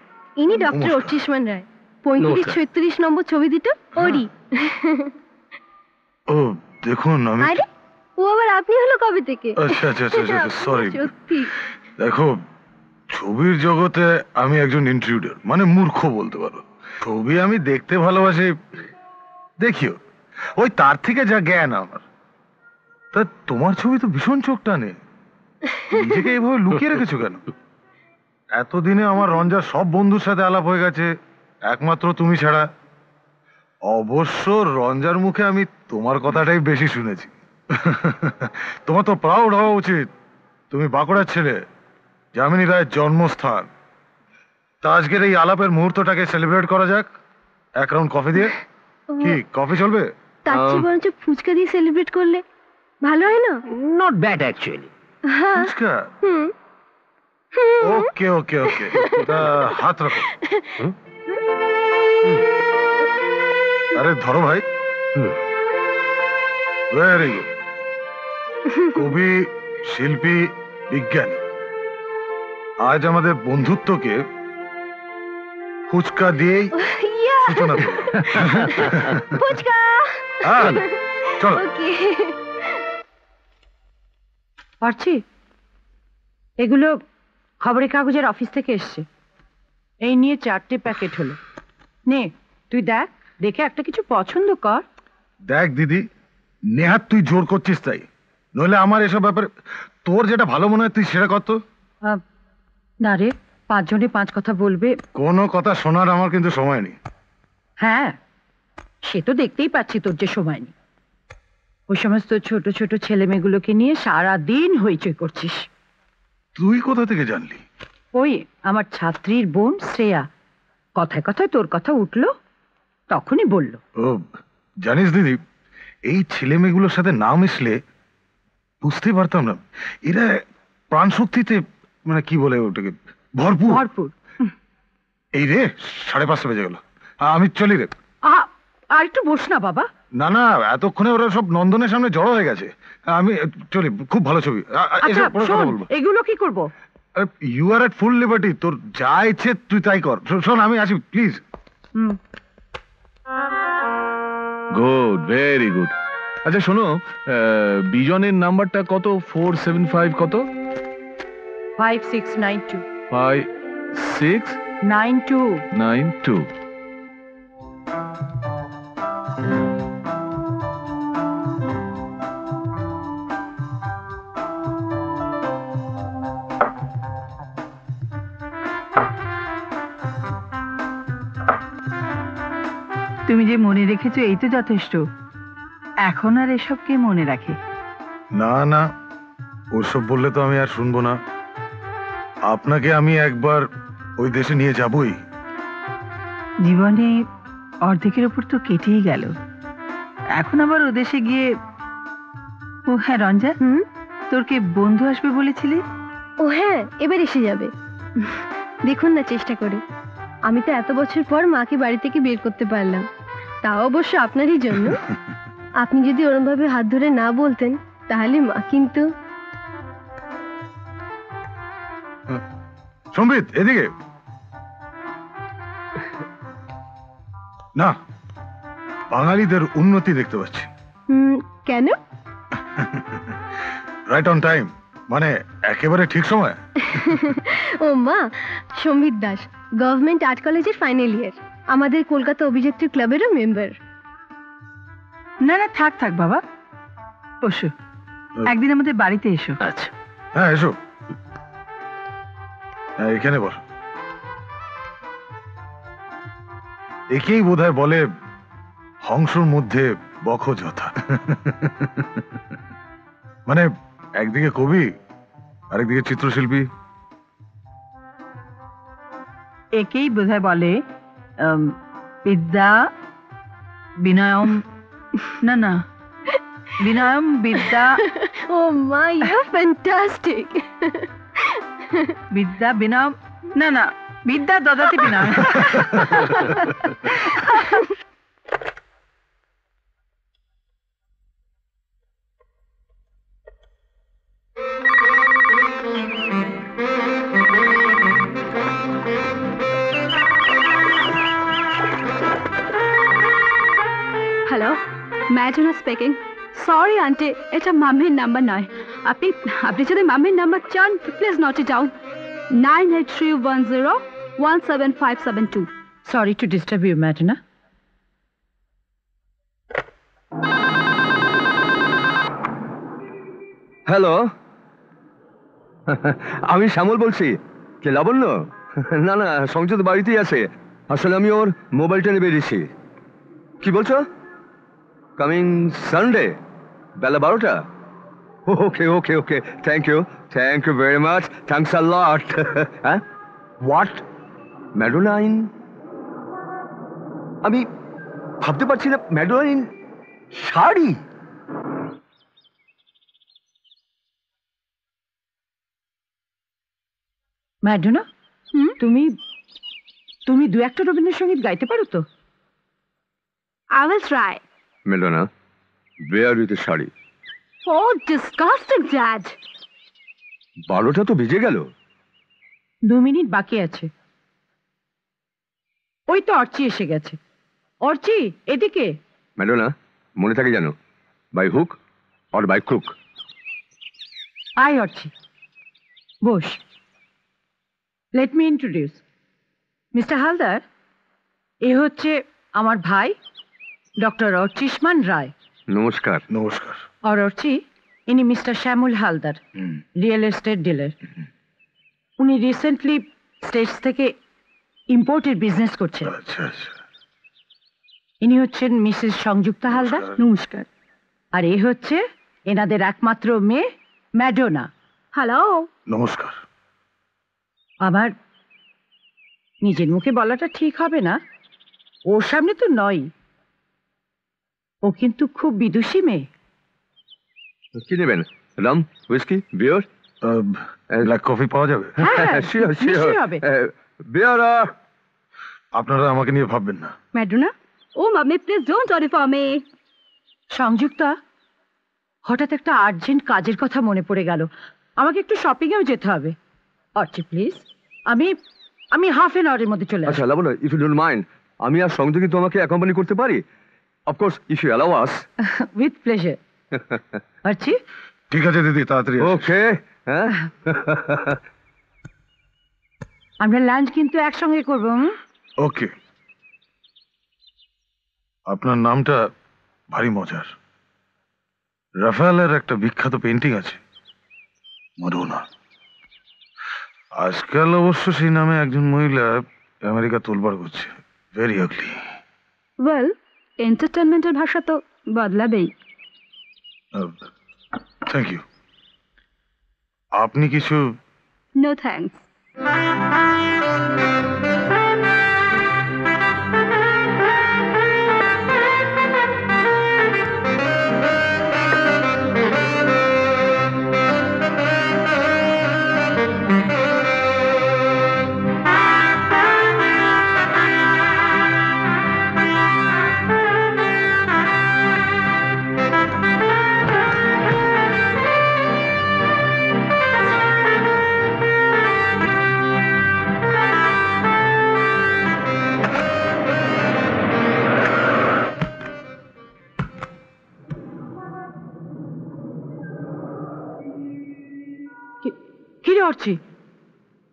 ইনি ডক্টর আর্চিসমান রায় পঁয়ত্রিশ ছত্রিশ নম্বর ছবি দুটো ওরই ও দেখুন আমি আরে ও আবার আপনি হলো কবে থেকে আচ্ছা আচ্ছা আচ্ছা সরি দেখো ছবির জগতে আমি একজন ইন্ট্রুডার মানে মূর্খ বলতে পারো ছবি আমি দেখতে ভালোবাসি দেখিও ওই তার থেকে যা জ্ঞান আমার তা তোমার ছবি তো ভীষণ চোখ টানে নিজেকে এইভাবে লুকিয়ে রেখেছো কেন এতদিনে আমার রঞ্জা সব বন্ধুর সাথে আলাপ হয়ে গেছে একমাত্র তুমি ছাড়া অবশ্য রঞ্জার মুখে আমি তোমার কথাটাই বেশি শুনেছি তোমার তো প্রাউড হওয়া উচিত তুমি বাঁকুড়ার ছেলে যামিনী রায়ের জন্মস্থান তা আজকের এই আলাপের মুহূর্তটাকে সেলিব্রেট করা যাক এক রাউন্ড কফি দিয়ে কি কফি চলবে তার চেয়ে বরঞ্চ ফুচকা দিয়ে সেলিব্রেট করলে ভালো হয় না not bad actually fuchka hmm okay okay okay হাত রাখো আরে ধরো ভাই ভেরি গুড কবি শিল্পী বিজ্ঞানী আজ আমাদের বন্ধুত্বকে ফুচকা দিয়েই সূচনা করো ফুচকা চলো ওকে আরচি এগুলো খবরের কাগজের অফিস থেকে এসেছে এই নিয়ে চারটে প্যাকেট হলো নে তুই দেখ দেখে একটা কিছু পছন্দ কর দেখ দিদি নেহাত তুই জোর করছিস তাই নইলে আমার এসব ব্যাপারে তোর যেটা ভালো মনে হয় তুই সেটা কর তো না রে पाँच जोने पाँच कथा बोल बे। कोनो कथा सोना रामार किंतु समय नहीं। हाँ, शेतो देखते ही पाची तो जे समय नहीं। उशमस्त तो छोटो-छोटो छेले में गुलो के निये सारा दिन होई चोई कोर्चिश। तू ही कोता ते के जान ली? ओये, आमर छात्रीर बोन श्रेया। कथा कथा तोर कथा उठलो, तखुनी बोल्लो। ओ, जानिस दीदी, এই ছেলেমেয়েগুলোর সাথে না মিশলে বুঝতে পারতাম না এরা প্রাণশক্তিতে মানে কি বলে ওটাকে ভরপুর ভরপুর এই রে সাড়ে পাঁচটা বেজে গেল আমি চলি রে আ আর একটু বস না বাবা না না এতক্ষণে ওরা সব নন্দনের সামনে জড়ো হয়ে গেছে আমি চলি খুব ভালো ছবি এসব পরে কথা বলবো এগুলো কি করব you R at full liberty তোর যা ইচ্ছে তুই তাই কর শোন আমি আসি please hmm Good, very good. अच्छा सुनो, बीजोने नंबर टा कतो four seven five कतो? Five six nine two. Five six nine two. Nine two. তুমি যে মনে রেখেছো এই তো যথেষ্ট এখন আর এসব কে মনে রাখে না না ওসব বললে তো আমি আর শুনবো না আপনাকে আমি একবার ওই দেশে নিয়ে যাবই জীবনে অর্ধেকের উপর তো কেটেই গেল এখন আবার ওই দেশে গিয়ে ও হ্যাঁ রঞ্জা তোর কে বন্ধু আসবে বলেছিলি ও হ্যাঁ এবার এসে যাবে দেখুন না চেষ্টা করে আমি তো এত বছর পর মাকে বাড়ি থেকে বের করতে পারলাম তাও অবশ্য আপনারই জন্য আপনি যদি ওরমভাবে হাত ধরে না বলতেন তাহলে মা কিন্তু সম্বিত এদিকে না বাঙালিদের উন্নতি দেখতে পাচ্ছি হুম কেন রাইট অন টাইম মানে একেবারে ঠিক সময় ও মা সম্বিত দাস গভর্নমেন্ট আর্ট কলেজের ফাইনাল ইয়ার আমাদের কলকাতা অভিনেত্রী ক্লাবেরও মেম্বার না না থাক থাক বাবা বসো একদিন আমাদের বাড়িতে এসো আচ্ছা হ্যাঁ এসো এখানে বসো একেই বোধহয় বলে হংসর মধ্যে বক যথা মানে একদিকে কবি আরেকদিকে চিত্রশিল্পী একেই বোধহয় বলে বিদ্যা বিনয়ম না না বিনয়ম বিদ্যা ও মাই ইউ ফ্যান্টাস্টিক বিদ্যা বিনয়ম না না বিদ্যা দদাতি বিনয়ম Majuna speaking. Sorry, auntie. It's a mummy's number nine. Apni, apni chode mummy's number chan. Please note it down. Nine eight three one zero one seven five seven two. Sorry to disturb you, Majuna. Hello. Ami Shamul bolchi. Kela bollo? Na na. Songchod barite ache. Ashole ami or mobile ta niye berechi. Ki bolcho? Coming Sunday, Bella Barota. Okay, okay, okay. Thank you. Thank you very much. Thanks a lot. huh? What? Madeline? I mean, I'm not sure about Madeline. Shadi? Maduna? Hmm? Tumi, Tumi, do you act Robin Shongit gaite paruto? I will try. Milona, where are you the shadi? Oh, disgusting, Dad. Balota to bije gelo. Two minutes baki ache. Oi to Archie eshe geche. Archie, edike. Milona, mone thake jano. By hook or by crook. Hi, Archie. Bosh. Let me introduce. Mr. Haldar, e hocche amar bhai. Dr. Archisman Roy. Namaskar. Namaskar. Or Archie, ini Mr. Shamul Haldar, mm. real estate dealer. Mm -hmm. Uni recently States থেকে ইম্পোর্টেড বিজনেস করছেন। আচ্ছা আচ্ছা। ইনি হচ্ছেন মিসেস সংযুক্তা হালদার। নমস্কার। আর এই হচ্ছে এনাদের একমাত্র মেয়ে ম্যাডোনা। হ্যালো। নমস্কার। আবার নিজের মুখে বলাটা ঠিক হবে না, ওর সামনে তো নয়, ও কিন্তু খুব বিদুষী মেয়ে। কি নেবেন? রাম, হুইস্কি, বিয়ার? কফি পাওয়া যাবে? বিয়ার। আপনারা আমাকে নিয়ে ভাববেন না। ম্যাডোনা, ও মামি, please don't worry for me. Sanjukta, হঠাৎ একটা আর্জেন্ট কাজের কথা মনে পড়ে গেল, আমাকে একটু শপিংয়েও যেতে হবে। আচ্ছা প্লিজ, আমি আমি হাফ এন আওয়ারের মধ্যে চলে আসি। আচ্ছা Labanya, if you don't mind, আমি আর সংযুক্তি তোমাকে অ্যাকম্পানি করতে পারি? Of course, if you allow us. With pleasure. আচ্ছা ঠিক আছে দিদি, তাড়াতাড়ি। ওকে। হ্যাঁ, আমরা লাঞ্চ কিন্তু একসঙ্গে করব। ওকে। আপনার নামটা ভারী মজার। রাফায়েলের একটা বিখ্যাত পেন্টিং আছে, ম্যাডোনা। আজকাল অবশ্য সেই নামে একজন মহিলা আমেরিকা তোলপাড় করছে। ভেরি আগলি। ওয়েল, এন্টারটেইনমেন্টের ভাষা তো বদলাবেই। Thank you. আপনি কিছু? No thanks.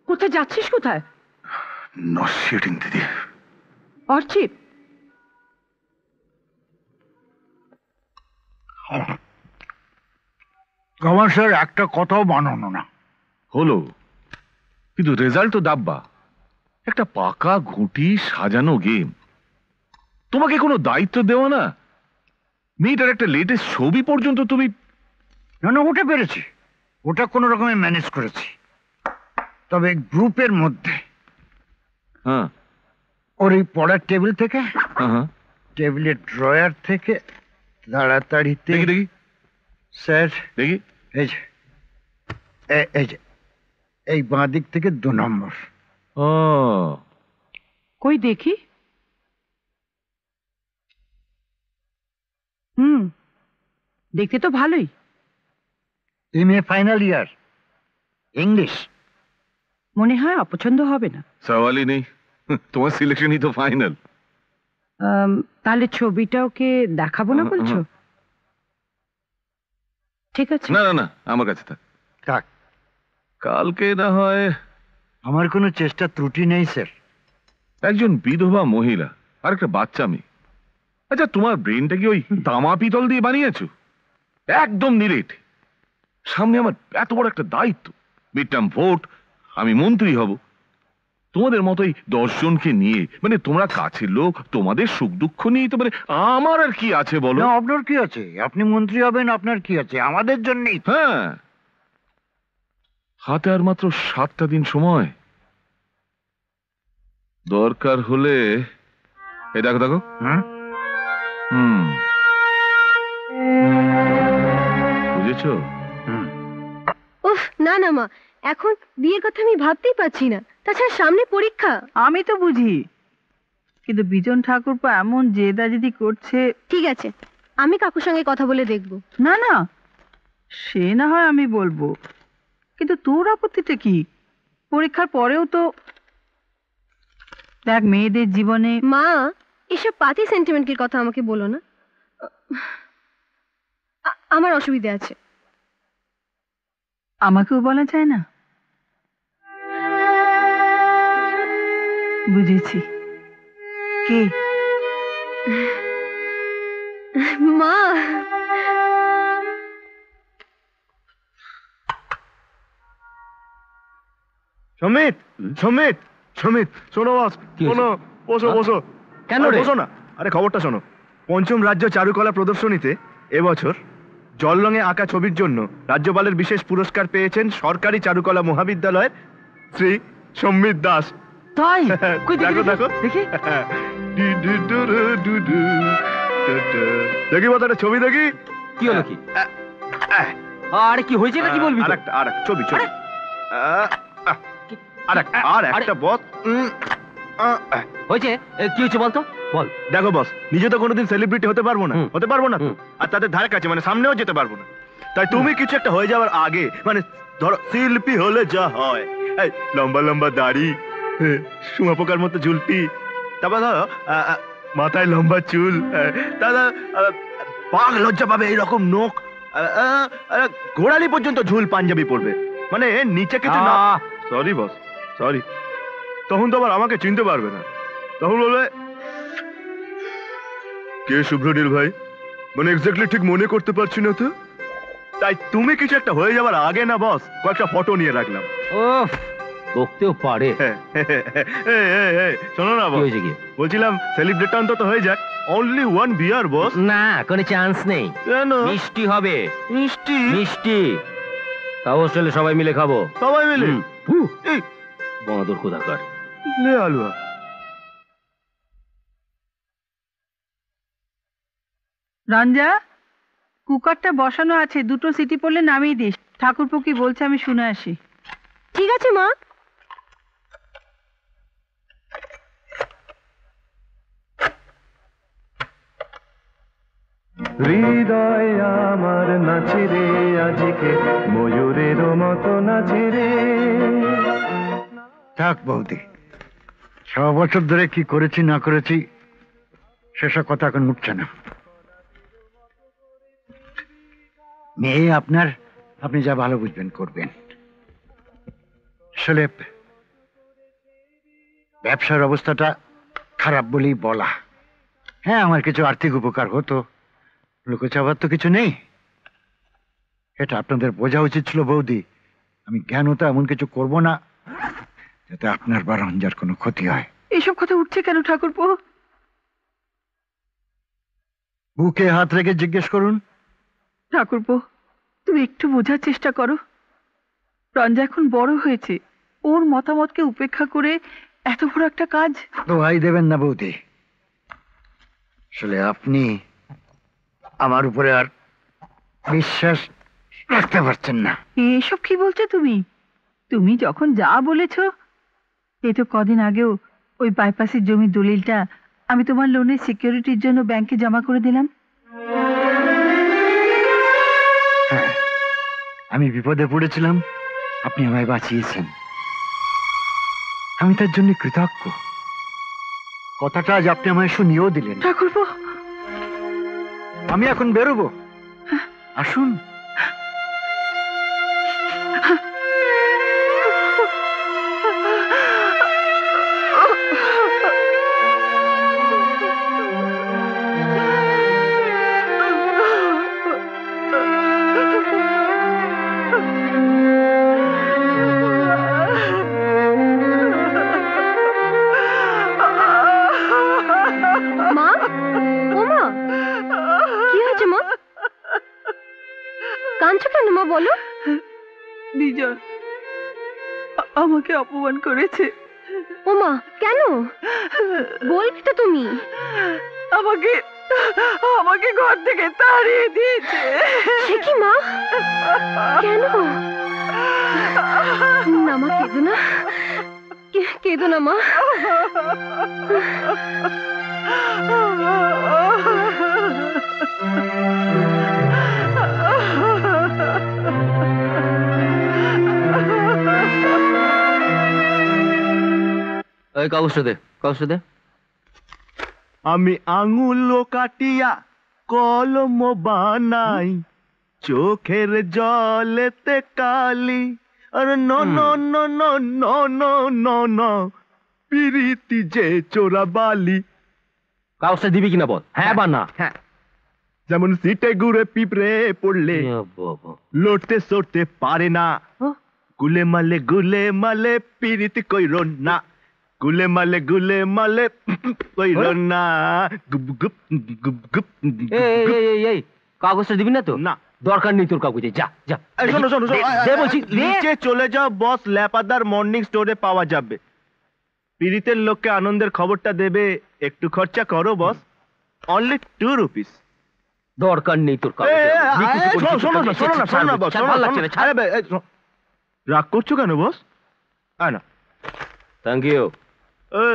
কোথায় যাচ্ছিস? কোথায়? নসিটিং দিদি। অর্চিপ, গভর্নর স্যার একটা কথাও বানানো না হলো, কিন্তু রেজাল্ট তো দাব্বা। একটা পাকা ঘুঁটি সাজানো গেম, তোমাকে কোনো দায়িত্ব দেওয়া না। মেয়েটার একটা লেটেস্ট ছবি পর্যন্ত তুমি না। না, ওটা পেরেছি, ওটা কোনো রকমে ম্যানেজ করেছি। তবে গ্রুপের মধ্যে হ্যাঁ, ওর এই পড়ার টেবিল থেকে, টেবিলের ড্রয়ার থেকে তাড়াতাড়ি দেখি স্যার দেখি। এই যে এই যে এই বাঁ দিক থেকে দু নম্বর। ও কই দেখি। হুম, দেখতে তো ভালোই। M A final year, English. মনে হয় অপছন্দ হবে না। সওয়ালই নেই, তোমার সিলেকশনই তো ফাইনাল। তাহলে ছবিটা ওকে দেখাবো না বলছো? ঠিক আছে। না না না, আমার কাছে থাক, কালকে না হয়। আমার কোনো চেষ্টা ত্রুটি নেই স্যার। একজন বিধবা মহিলা আর একটা বাচ্চা মেয়ে। আচ্ছা, তোমার ব্রেনটা কি ওই তামা পিতল দিয়ে বানিয়েছো? একদম নিরেট। সামনে আমার এত বড় একটা দায়িত্ব, মিড টার্ম ভোট, আমি মন্ত্রী হব। তোমাদের মতোই দশজনকে নিয়ে, মানে তোমরা কাছের লোক, তোমাদের সুখ দুঃখ নিয়ে তো, মানে আমার আর কি আছে বলো? আপনার কি আছে? আপনি মন্ত্রী হবেন, আপনার কি আছে? আমাদের জন্যই। হ্যাঁ, হাতে আর মাত্র সাতটা দিন সময়। দরকার হলে এই দেখো দেখো। হ্যাঁ, হুম, বুঝেছো? উফ, না না মা, এখন বিয়ের কথা আমি ভাবতেই পারছি না। তাছাড়া সামনে পরীক্ষা। আমি তো বুঝি, কিন্তু বিজন ঠাকুরপা এমন জেদাজেদি করছে। ঠিক আছে, আমি কাকুর সঙ্গে কথা বলে দেখব। না না, সে না হয় আমি বলবো, কিন্তু তোর আপত্তিটা কি? পরীক্ষার পরেও তো দেখ, মেয়েদের জীবনে। মা, এসব পাতি সেন্টিমেন্টের কথা আমাকে বলো না, আমার অসুবিধা আছে। আমাকেও বলা যায় না? বুঝেছি। কে? মা। সমিত সমিত সমিত শোনো বস শোনো বসো বসো কেন রে বসো না আরে খবরটা শোনো পঞ্চম রাজ্য চারুকলা প্রদর্শনীতে এবছর জল রঙে আঁকা ছবির জন্য রাজ্যপালের বিশেষ পুরস্কার পেয়েছেন সরকারি চারুকলা মহাবিদ্যালয়ের শ্রী সমিত দাস তাই কই দেখো দেখো দেখি ডু ডু ডু ডু দেখি বড়টা ছবি দেখি কি হলো কি আর কি হইছে নাকি বলবি আরেকটা আরেক ছবি ছবি আরেক আর একটা বস হইছে কি হইছে বল তো বল দেখো বস নিজে তো কোনোদিন সেলিব্রিটি হতে পারবো না হতে পারবো না আর তাতে ধারে কাছে মানে সামনেও যেতে পারবো না তাই তুমি কিছু একটা হয়ে যাওয়ার আগে মানে ধরো শিল্পী হলে যা হয় এই লম্বা লম্বা দাড়ি সুমা পোকার মতো ঝুলপি তারপর ধরো মাথায় লম্বা চুল দাদা পাগ লজ্জা পাবে এইরকম নোখ ঘোড়ালি পর্যন্ত ঝুল পাঞ্জাবি পরবে মানে নিচে কিছু না সরি বস সরি তখন তো আবার আমাকে চিনতে পারবে না তখন বলবে কে শুভ্রনীল ভাই মানে এক্স্যাক্টলি ঠিক মনে করতে পারছি না তো তাই তুমি কিছু একটা হয়ে যাবার আগে না বস কয়েকটা ফটো নিয়ে রাখলাম ওহ বকতেও পারে এই এই এই শোনো না বস বলছিলাম সেলিব্রেট অন্তত হয়ে যাক only one beer বস না কোনো চান্স নেই কেন মিষ্টি হবে মিষ্টি মিষ্টি তাও চলে সবাই মিলে খাবো সবাই মিলে এই বাঁদর খোদাকার লে আলুয়া রঞ্জা কুকারটা বসানো আছে দুটো সিটি পড়লে নামিয়ে দিস ঠাকুরপো কি বলছে আমি শুনে আসি ঠিক আছে মা হৃদয় আমার নাচে রে আজকে ময়ূরের মতো নাচে রে থাক বৌদি ছ বছর ধরে কি করেছি না করেছি সেসব কথা এখন উঠছে না মেয়ে আপনার আপনি যা ভালো বুঝবেন করবেন আসলে ব্যবসার অবস্থাটা খারাপ বলেই বলা হ্যাঁ আমার কিছু আর্থিক উপকার হতো লোকচাবার তো কিছু নেই এটা আপনাদের বোঝা উচিত ছিল বৌদি আমি জ্ঞানতা এমন কিছু করব না যাতে আপনার বা রঞ্জার কোনো ক্ষতি হয় এইসব কথা উঠছে কেন ঠাকুরপো বুকে হাত রেখে জিজ্ঞেস করুন ঠাকুরপো তুমি একটু বোঝার চেষ্টা করো রঞ্জা এখন বড় হয়েছে ওর মতামতকে উপেক্ষা করে এত বড় একটা কাজ দোহাই দেবেন না বৌদি আসলে আপনি আমার উপরে আর বিশ্বাস রাখতে পারছেন না এসব কি বলছো তুমি তুমি যখন যা বলেছ এই তো কদিন আগেও ওই বাইপাসের জমির দলিলটা আমি তোমার লোনের সিকিউরিটির জন্য ব্যাংকে জমা করে দিলাম আমি বিপদে পড়েছিলাম আপনি আমায় বাঁচিয়েছেন আমি তার জন্য কৃতজ্ঞ কথাটা আজ আপনি আমায় শুনিয়েও দিলেন ঠাকুরপো আমি এখন বেরোবো আসুন অপমান করেছে ওমা কেন বলবি তো তুমি আমাকে আমাকে ঘর থেকে তাড়িয়ে দিয়েছে সে কি মা কেন না মা কেঁদো না কেঁদো না মা কাগজটা কাগজটা দে আমি আঙুল কাটিয়া কলম বানাই চোখের জলেতে কালি আর no no no no no no no no পিরিতি যে চোরা বালি কাগজটা দিবি কিনা বল হ্যাঁ বা না হ্যাঁ যেমন সিটে ঘুরে পিঁপড়ে পড়লে লড়তে সরতে পারে না गुले मले गुले मले पीरित कोई रोना, गुले मले गुले मले कोई रोना, गुप गुप गुप गुप। ए ए ए ए कागज से दिबी ना तो ना दरकार नहीं तोर कागजे जा जा। सुनो सुनो दे बोलছি নিচে চলে যাও বস ল্যাপাদার মর্নিং স্টোরে পাওয়া যাবে। পীড়িতের লোককে আনন্দের খবরটা দেবে একটু খরচা করো বস অনলি two rupees। দরকার নেই তোর কাগজে। শোনো শোনো শোনো না শোনো না বস শোনো লাগছে ছাড়ে বে রাগ করছো কেন বস? আয় না। Thank you. এ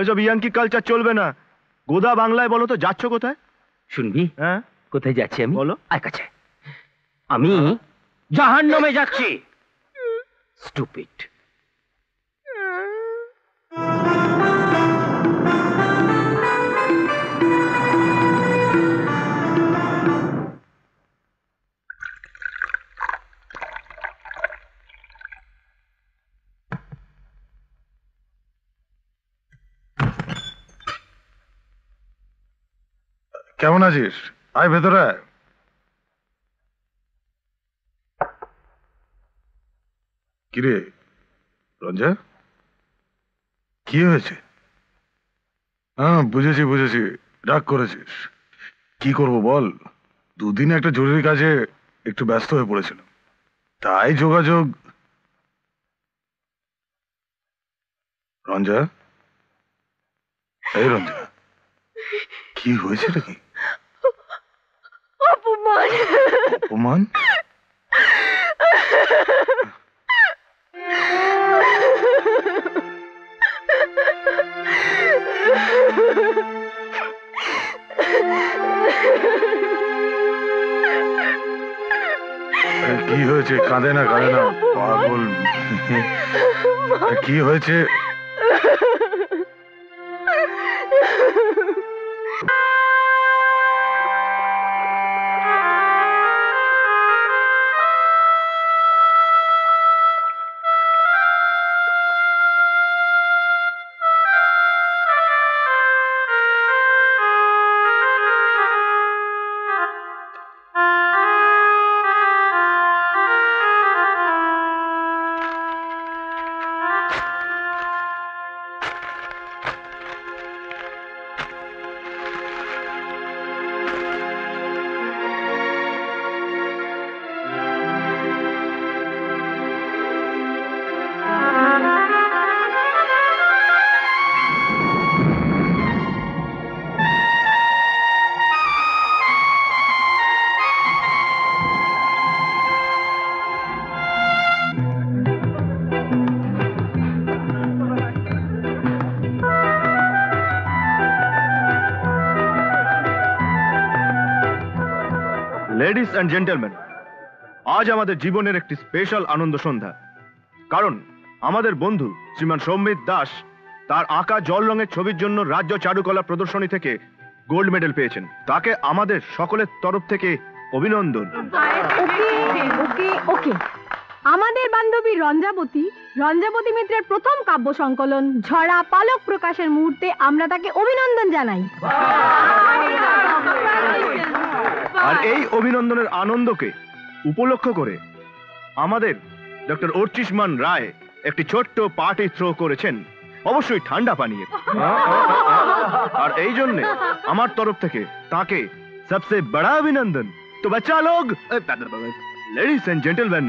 এসব ইয়াঙ্কি কালচার চলবে না। গোদা বাংলায় বলো তো যাচ্ছ কোথায়? শুনবি? হ্যাঁ কোথায় যাচ্ছি আমি? বলো। আয় কাছে। আমি জাহান্নামে যাচ্ছি। স্টুপিড। কেমন আছিস? আয় ভেতরে আয়। কিরে রঞ্জা কি হয়েছে? হ্যাঁ বুঝেছি বুঝেছি রাগ করেছিস। কি করব বল, দুদিন একটা জরুরি কাজে একটু ব্যস্ত হয়ে পড়েছিল, তাই যোগাযোগ। রঞ্জা এই রঞ্জা কি হয়েছে নাকি? অপমান অপমান কি হয়েছে? কাঁদে না কাঁদে না পাগল। কি হয়েছে? Ladies and gentlemen, আজ আমাদের জীবনের একটি স্পেশাল আনন্দ সন্ধ্যা, কারণ আমাদের বন্ধু শ্রীমান সৌমিত দাস তার আঁকা জল রঙের ছবির জন্য রাজ্য চারুকলা প্রদর্শনী থেকে গোল্ড মেডেল পেয়েছেন। তাকে আমাদের সকলের তরফ থেকে অভিনন্দন। আমাদের বান্ধবী রঞ্জাবতী রঞ্জাবতী মিত্রের প্রথম কাব্য সংকলন ঝরা পালক প্রকাশের মুহূর্তে আমরা তাকে অভিনন্দন জানাই। আর এই অভিনন্দনের আনন্দকে উপলক্ষ করে আমাদের ডক্টর আর্চিসমান রায় একটি ছোট্ট পার্টি থ্রো করেছেন, অবশ্যই ঠান্ডা পানীয়। আর এই জন্য আমার তরফ থেকে তাকে সবচেয়ে বড় অভিনন্দন। তো বাচ্চা লোক, লেডিস এন্ড জেন্টলম্যান,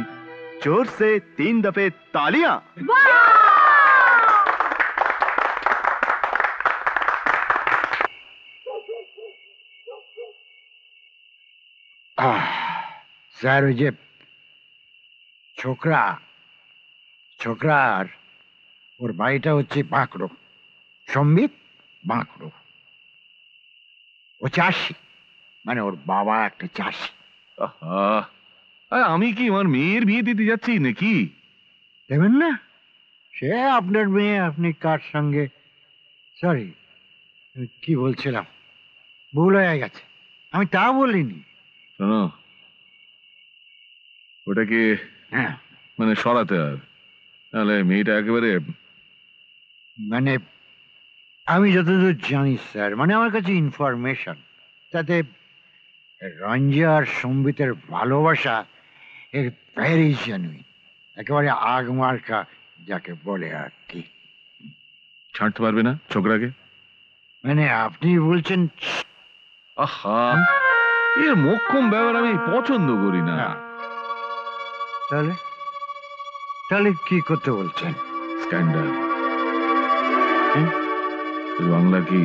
जोर से तीन दफे तालियां। सारो जे छोकरा छोकरा और भाईटा होच्छे बाँकड़ो, सम्बित बाँकड़ो ओ चाषी, माने और बाबा एक चाषी। আরে আমি কি আমার মেয়ের বিয়ে দিতে যাচ্ছি নাকি? দেবেন না, সে আপনার মেয়ে। আপনি কার সঙ্গে? সরি কি বলছিলাম, ভুল হয়ে গেছে, আমি তা বলিনি। শোনো ওটাকে হ্যাঁ মানে সরাতে হবে, তাহলে মেয়েটা একেবারে মানে আমি যতদূর জানি স্যার, মানে আমার কাছে ইনফরমেশন তাতে রঞ্জা আর সম্বিতের ভালোবাসা It very genuine. एकेबारे आग मार का जाके बोले आकी छांट मार बिना छोकरा के मैंने आपनी बोलचन अहा ये मोक्कम बेवरा में पहुंचन दो गोरी ना चले चले की कुत्ते बोलचन स्कैंडल तो वांगला की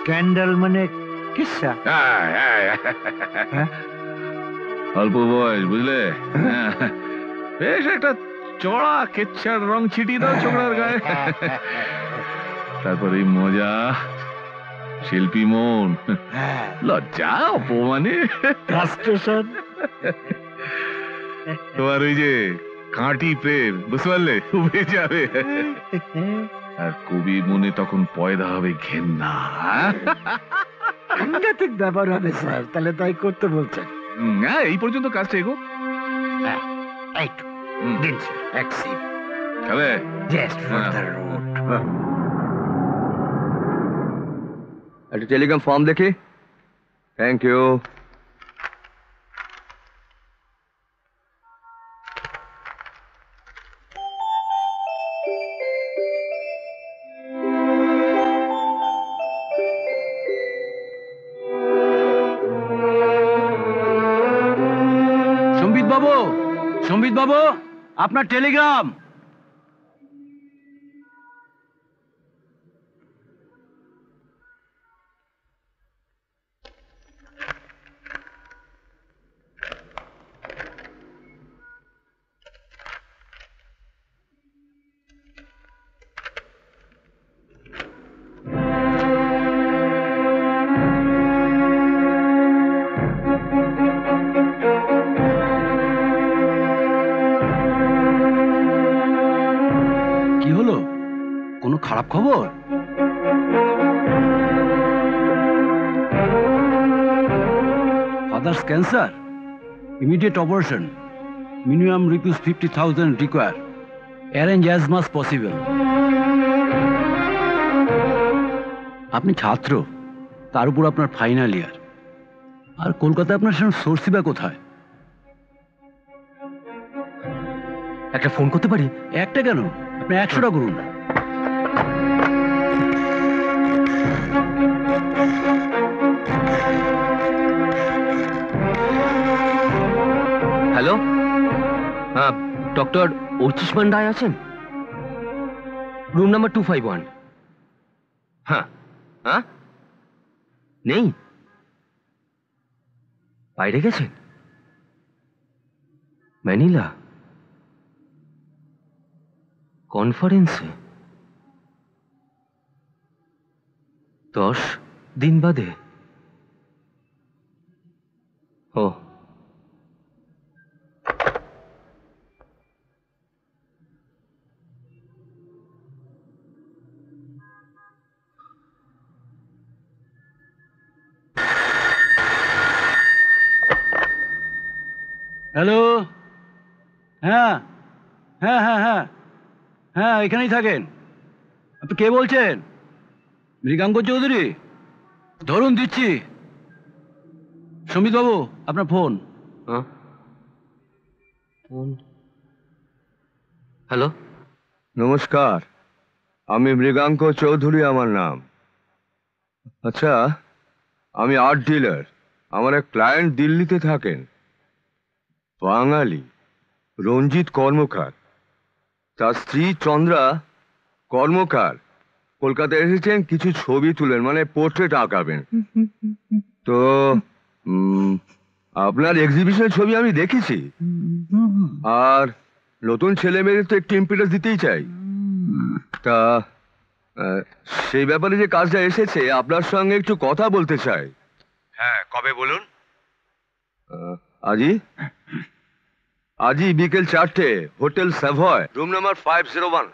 स्कैंडल मने किस्सा अल्प बॉय बुझले बेश एक चौड़ा किच्चर रंग छिटी दो चोकड़ार गाए तारपर मजा शिल्पी मोन लज्जा अपमाने फ्रस्ट्रेशन তোমার ওই যে কাঁটি প্রেম বুঝতে পারলে উবে যাবে আর কবি মনে তখন পয়দা হবে ঘেন্না সাংঘাতিক ব্যাপার হবে স্যার তাহলে তাই করতে বলছেন না এই পর্যন্ত কাজটা এগো রাইট দিন ট্যাক্সি তবে জাস্ট ফর দ্য রোড একটা টেলিগ্রাম ফর্ম দেখি থ্যাংক ইউ बाबू अपना टेलीग्राम খারাপ খবর father's cancer immediate operation minimum request fifty thousand require arrange as much possible আপনি ছাত্র তার উপর আপনার ফাইনাল ইয়ার আর কলকাতায় আপনার সঙ্গে সোর্সিবা কোথায় একটা ফোন করতে পারি একটা কেন আপনি একশোটা করুন हेलो हाँ डॉक्टर आर्चिसमैन रॉय आছেন room number two five one हाँ हाँ नहीं বাইরে গেছেন मैनिला कॉन्फ्रेंस दस दिन बादे ओ हेलो हाँ हाँ हाँ हाँ हाँ इखने थकें आप क्या बोलचें मृगांग चौधरी धरुन दिच्छी समित बाबू अपना फोन हाँ फोन हेलो नमस्कार आमी मृगांग चौधरी आमार नाम अच्छा आमी आर्ट डीलर आमार एक क्लायेंट दिल्लीते थाकें বাঙালি রঞ্জিত কর্মকার তার স্ত্রী চন্দ্রা কর্মকার কলকাতায় এসেছেন কিছু ছবি তুলেন মানে পোর্ট্রেট আঁকাবেন তো আপনার এক্সিবিশনের ছবি আমি দেখেছি আর নতুন ছেলে মেয়েদের তো একটু ইম্পিটেন্স দিতেই চাই তা সেই ব্যাপারে যে কাজটা এসেছে আপনার সঙ্গে একটু কথা বলতে চাই হ্যাঁ কবে বলুন आजी आजी बीकेल चार्टे hotel Savoy room number five zero one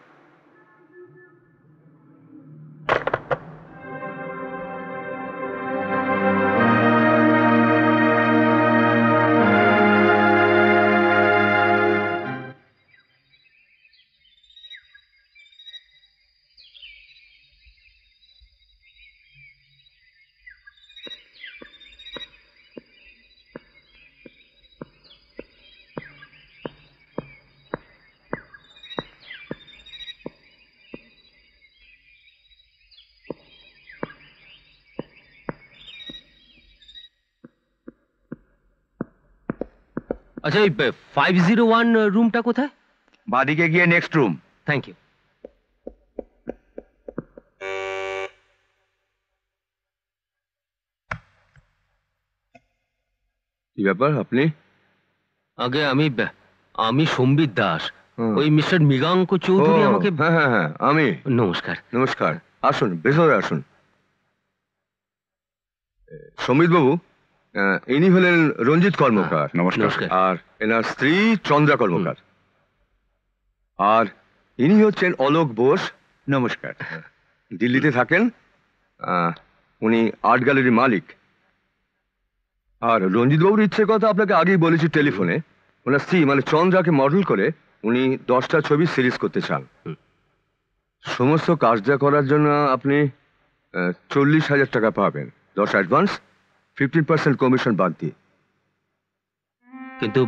अच्छा ये फाइव जीरो वन रूम टा कोथा है? बादी के गिये नेक्स्ट रूम। Thank you. ये व्यापार अपने? आगे आमी आमी सम्बित दास। ওই মিস্টার মিগাঙ্ক চৌধুরী আমাকে হ্যাঁ হ্যাঁ হ্যাঁ আমি নমস্কার নমস্কার আসুন ভেতরে আসুন সমিত বাবু ইনি হলেন রঞ্জিত কর্মকার নমস্কার আর এনার স্ত্রী চন্দ্রা কর্মকার আর ইনি হচ্ছেন অলোক বোস নমস্কার দিল্লিতে থাকেন উনি আর্ট গ্যালারির মালিক আর রঞ্জিত বাবুর ইচ্ছে কথা আপনাকে আগেই বলেছি টেলিফোনে ওনার স্ত্রী মানে চন্দ্রাকে মডেল করে উনি দশটা ছবি সিরিজ করতে চান সমস্ত কাজটা করার জন্য আপনি চল্লিশ হাজার টাকা পাবেন দশ অ্যাডভান্স ফিফটিন পার্সেন্ট কমিশন বাদ দিয়ে কিন্তু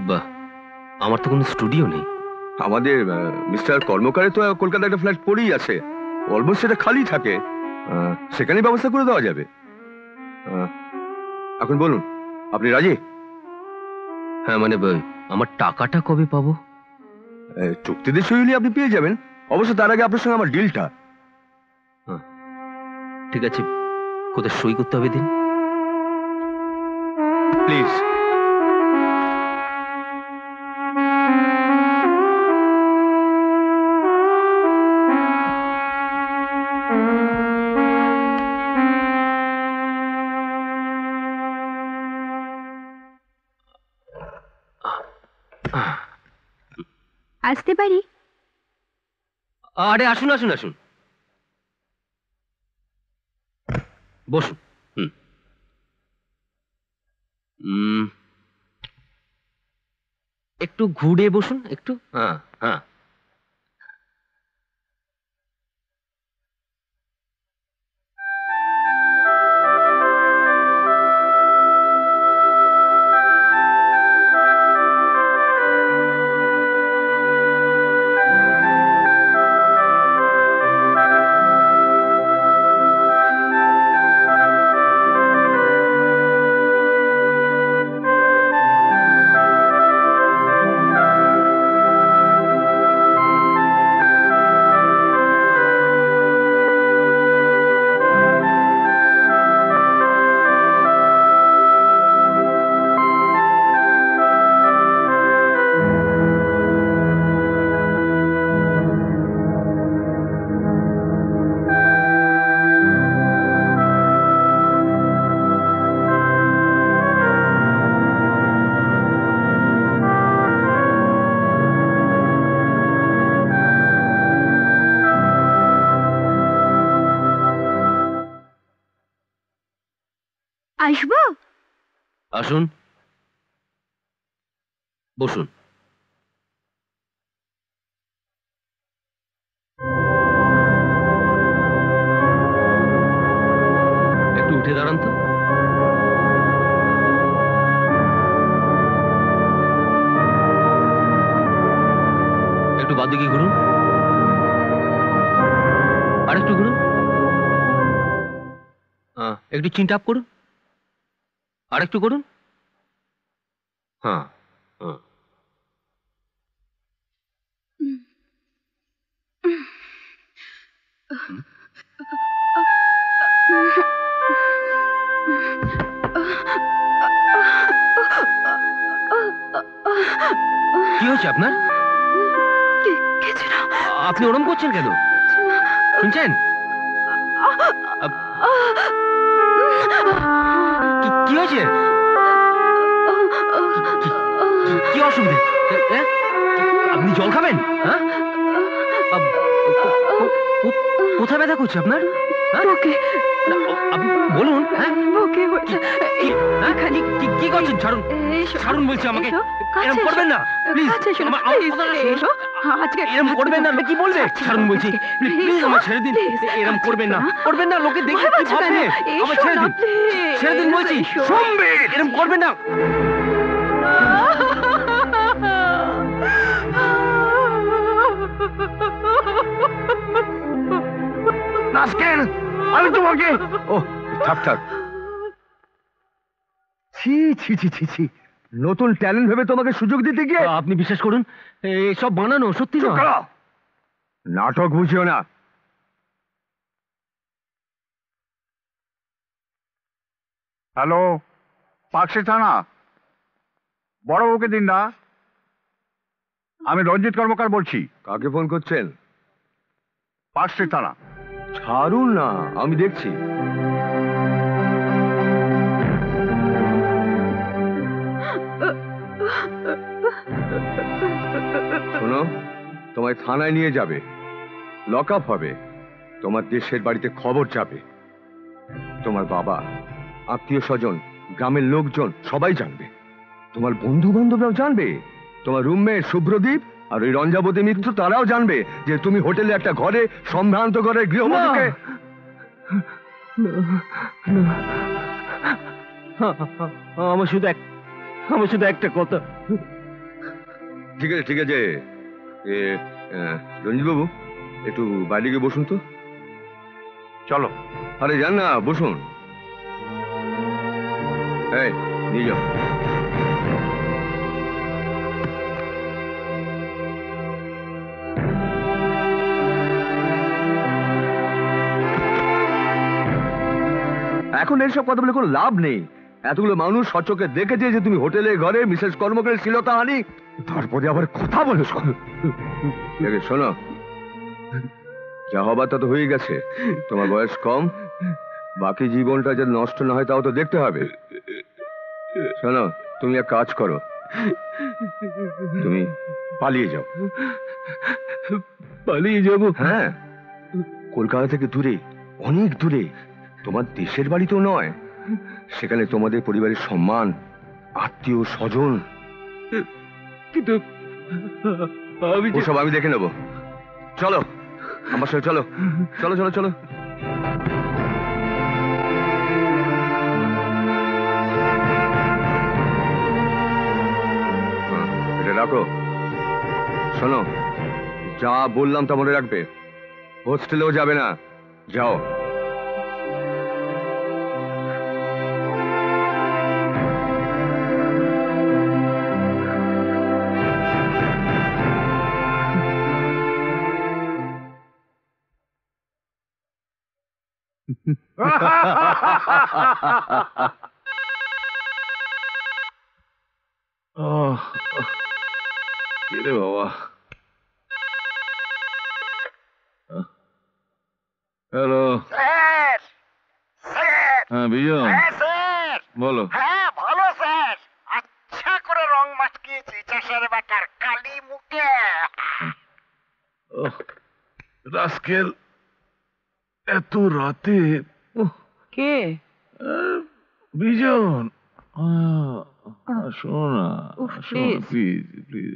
আমার তো কোনো স্টুডিও নেই আমাদের মিস্টার কর্মকারে তো কলকাতায় একটা ফ্ল্যাট পড়েই আছে অলমোস্ট সেটা খালি থাকে সেখানে ব্যবস্থা করে দেওয়া যাবে এখন বলুন আপনি রাজি হ্যাঁ মানে আমার টাকাটা কবে পাবো চুক্তিতে সইলে আপনি পেয়ে যাবেন অবশ্য তার আগে আপনার সঙ্গে আমার ডিলটা ঠিক আছে কোথায় সই করতে হবে দিন প্লিজ আসতে পারি আরে আসুন আসুন আসুন বসুন হুম একটু ঘুরে বসুন একটু হ্যাঁ হ্যাঁ আসুন বসুন একটু উঠে দাঁড়ান তো একটু বাদিকে ঘুরুন আর একটু ঘুরুন একটু চিন টাপ করুন আর একটু করুন हाँ, हाँ। क्यों चापना? आपने ओरम कोचन क्या दो? सुनचैन? क्यों चे? কি অসুবিধা আপনি জল খাবেন হ্যাঁ কোথায় ব্যথা করছে আপনার বলুন কি করছেন ছাড়ুন ছাড়ুন বলছি আমাকে এরকম করবেন না প্লিজ এরকম করবেন না কি বলবে ছাড়ুন বলছি প্লিজ আমার ছেড়ে দিন এরকম করবেন না করবেন না লোকে দেখে আমার ছেড়ে দিন ছেড়ে দিন বলছি এরকম করবেন না নাস্কেন আমি তোমাকে ও থাক থাক ছি ছি ছি ছি নতুন ট্যালেন্ট ভেবে তোমাকে সুযোগ দিতে গিয়ে আপনি বিশ্বাস করুন এই সব বানানো সত্যি না। নাটক বুঝিও না। হ্যালো পাকশে থানা বড় ওকে দিন না। আমি রঞ্জিত কর্মকার বলছি। কাকে ফোন করছেন? পাকশে থানা। ছাড়ুন না আমি দেখছি। শোনো তোমায় থানায় নিয়ে যাবে, লক আপ হবে, তোমার দেশের বাড়িতে খবর যাবে, তোমার বাবা আত্মীয় স্বজন গ্রামের লোকজন সবাই জানবে, তোমার বন্ধু বান্ধবরাও জানবে, তোমার রুমমেট শুভ্রদীপ আর ওই রঞ্জাবতী মিত্র তারাও জানবে যে তুমি হোটেলে একটা ঘরে সম্ভ্রান্ত ঘরে গৃহবধূকে। আমার শুধু এক আমার শুধু একটা কথা। ঠিক আছে ঠিক আছে রঞ্জিত বাবু একটু বাইরে গিয়ে বসুন তো। চলো। আরে যান না বসুন। এই নিয়ে যাও। এখন এইসব কথা বলে কোনো লাভ নেই। এতগুলো মানুষ সচকে দেখেছে যে তুমি হোটেলে ঘরে মিসেস কর্মকারের শ্লীলতা আনি, তারপরে আবার কথা বলো। শোনো যা হবার তা তো হয়ে গেছে, তোমার বয়স কম, বাকি জীবনটা যাতে নষ্ট না হয় তাও তো দেখতে হবে। শোনো তুমি এক কাজ করো, তুমি পালিয়ে যাও। পালিয়ে যাবো? হ্যাঁ, কলকাতা থেকে দূরে, অনেক দূরে, তোমার দেশের বাড়ি তো নয়, সেখানে তোমাদের পরিবারের সম্মান আত্মীয় স্বজন। কিন্তু আমি দেখে নেব। চলো আমার সঙ্গে চলো চলো চলো চলো। এটা রাখো। শোনো যা বললাম তা মনে রাখবে, হোস্টেলেও যাবে না, যাও। বলো। হ্যাঁ ভালো স্যার, আচ্ছা করে রং মাখিয়েছি চাষের বাটার কালি মুখে। রাস্কেল এত রাতে কে? বিজন। শোনা প্লিজ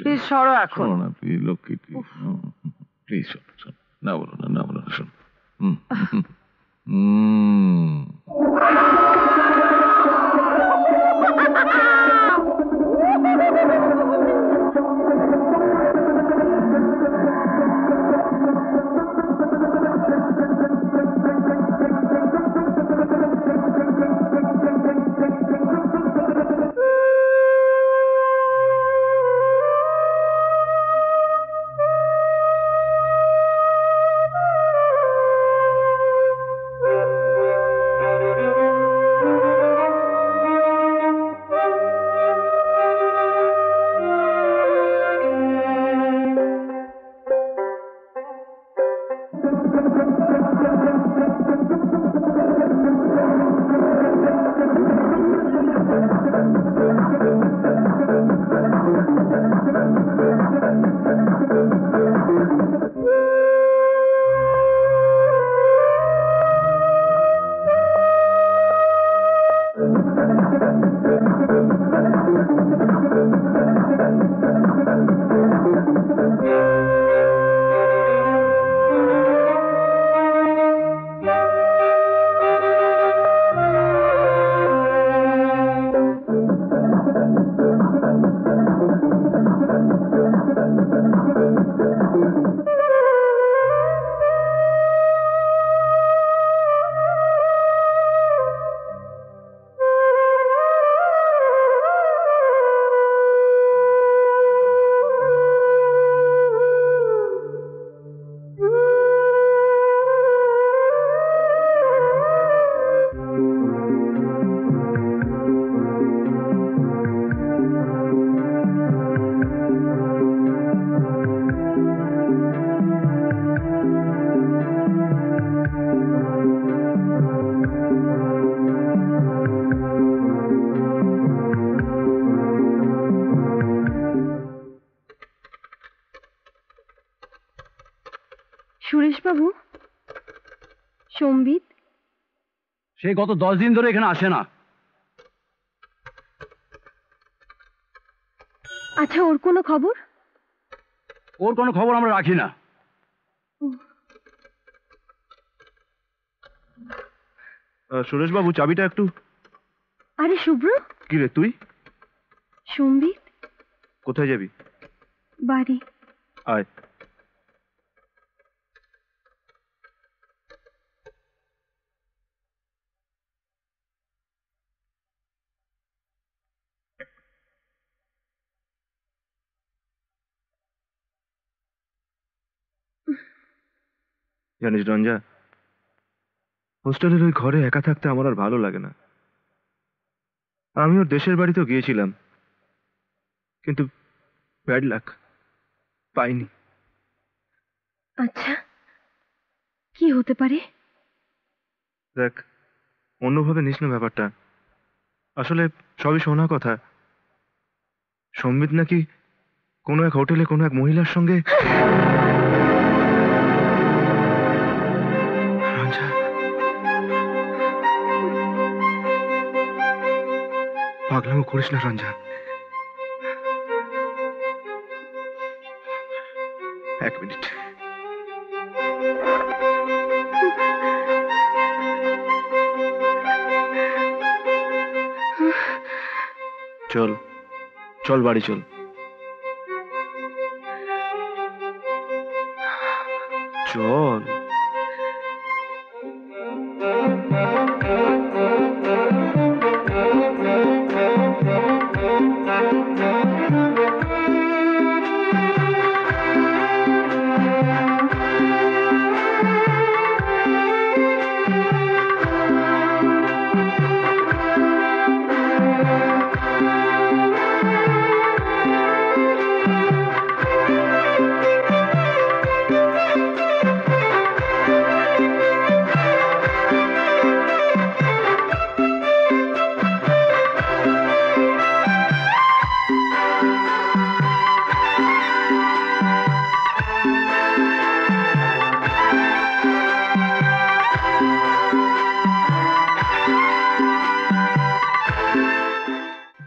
প্লিজ সরো এখন। শোনা প্লিজ লক্ষ্মী প্লিজ প্লিজ শোনো শোনো না বলো না না বলো না শোনো। সুরেশবাবু, সম্বিত সে গত দশ দিন ধরে এখানে আসে না। আচ্ছা, ওর কোনো খবর? ওর কোনো খবর আমরা রাখি না। সুরেশবাবু, চাবিটা একটু। আরে শুভ্র, কি রে তুই? সম্বিত, কোথায় যাবি? বাড়ি। আয়। জানিস রঞ্জা, হোস্টেলের ওই ঘরে একা থাকতে আমার আর ভালো লাগে না। আমি ওর দেশের বাড়িতেও গিয়েছিলাম, কিন্তু ব্যাড লাক, পাইনি। আচ্ছা, কি হতে পারে? দেখ, অন্যভাবে নিস না ব্যাপারটা। আসলে সবই শোনা কথা, সম্বিত নাকি কোনো এক হোটেলে কোনো এক মহিলার সঙ্গে। পাগলামো করিস না রঞ্জা, এক মিনিট। চল চল বাড়ি চল, চল।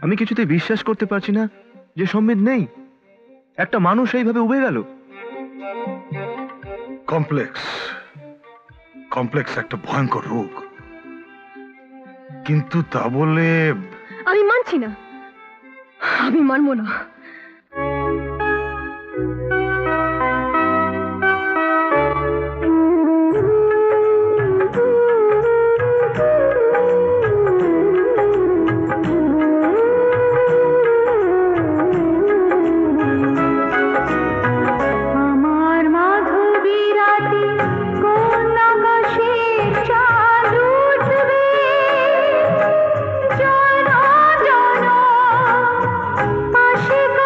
আমি কিছুতে বিশ্বাস করতে পারছি না যে সম্বিত নেই। একটা মানুষ এইভাবে উবে গেল। কমপ্লেক্স, কমপ্লেক্স একটা ভয়ঙ্কর রোগ, কিন্তু তা বলে আমি মানছি না, আমি মানব না। Shiva!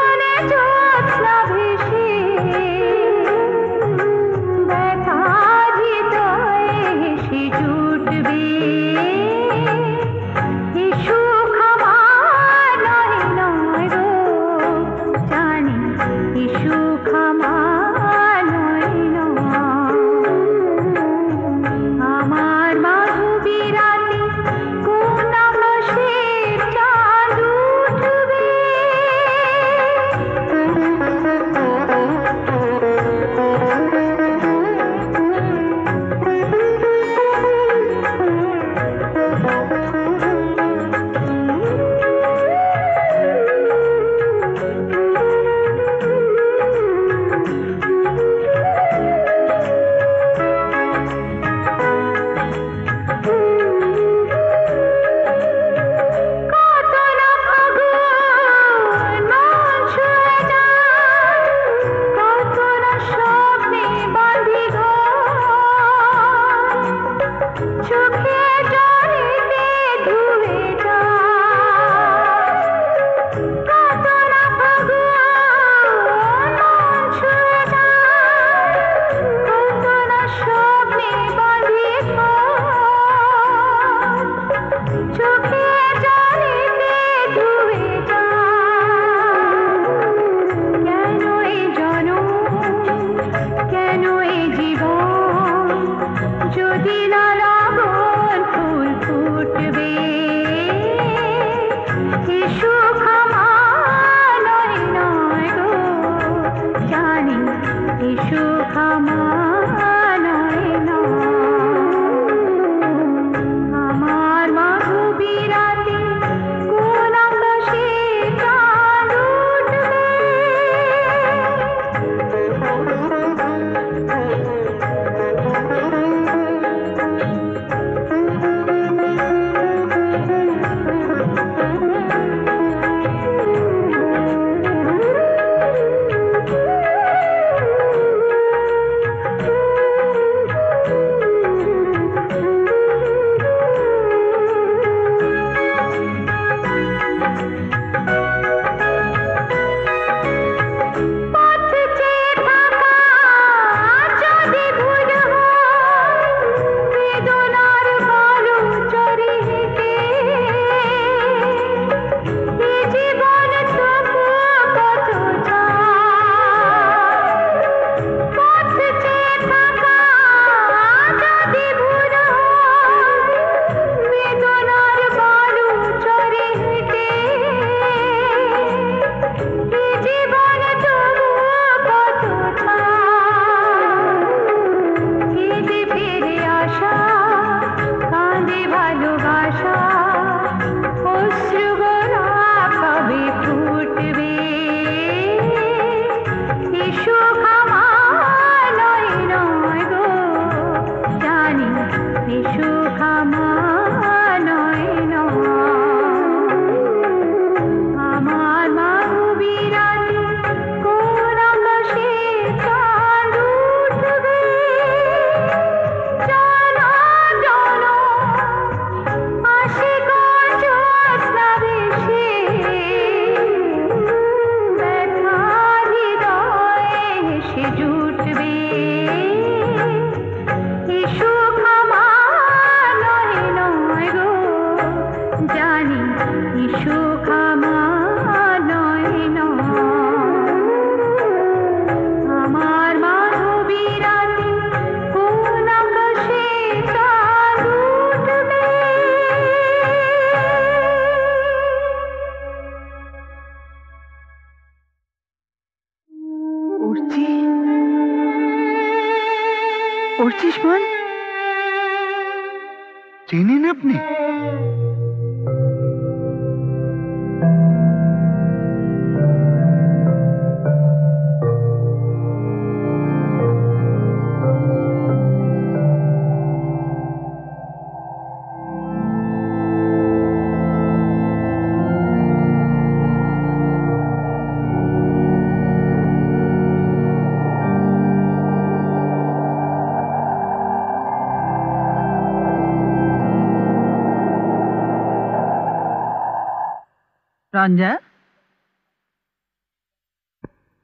রঞ্জা,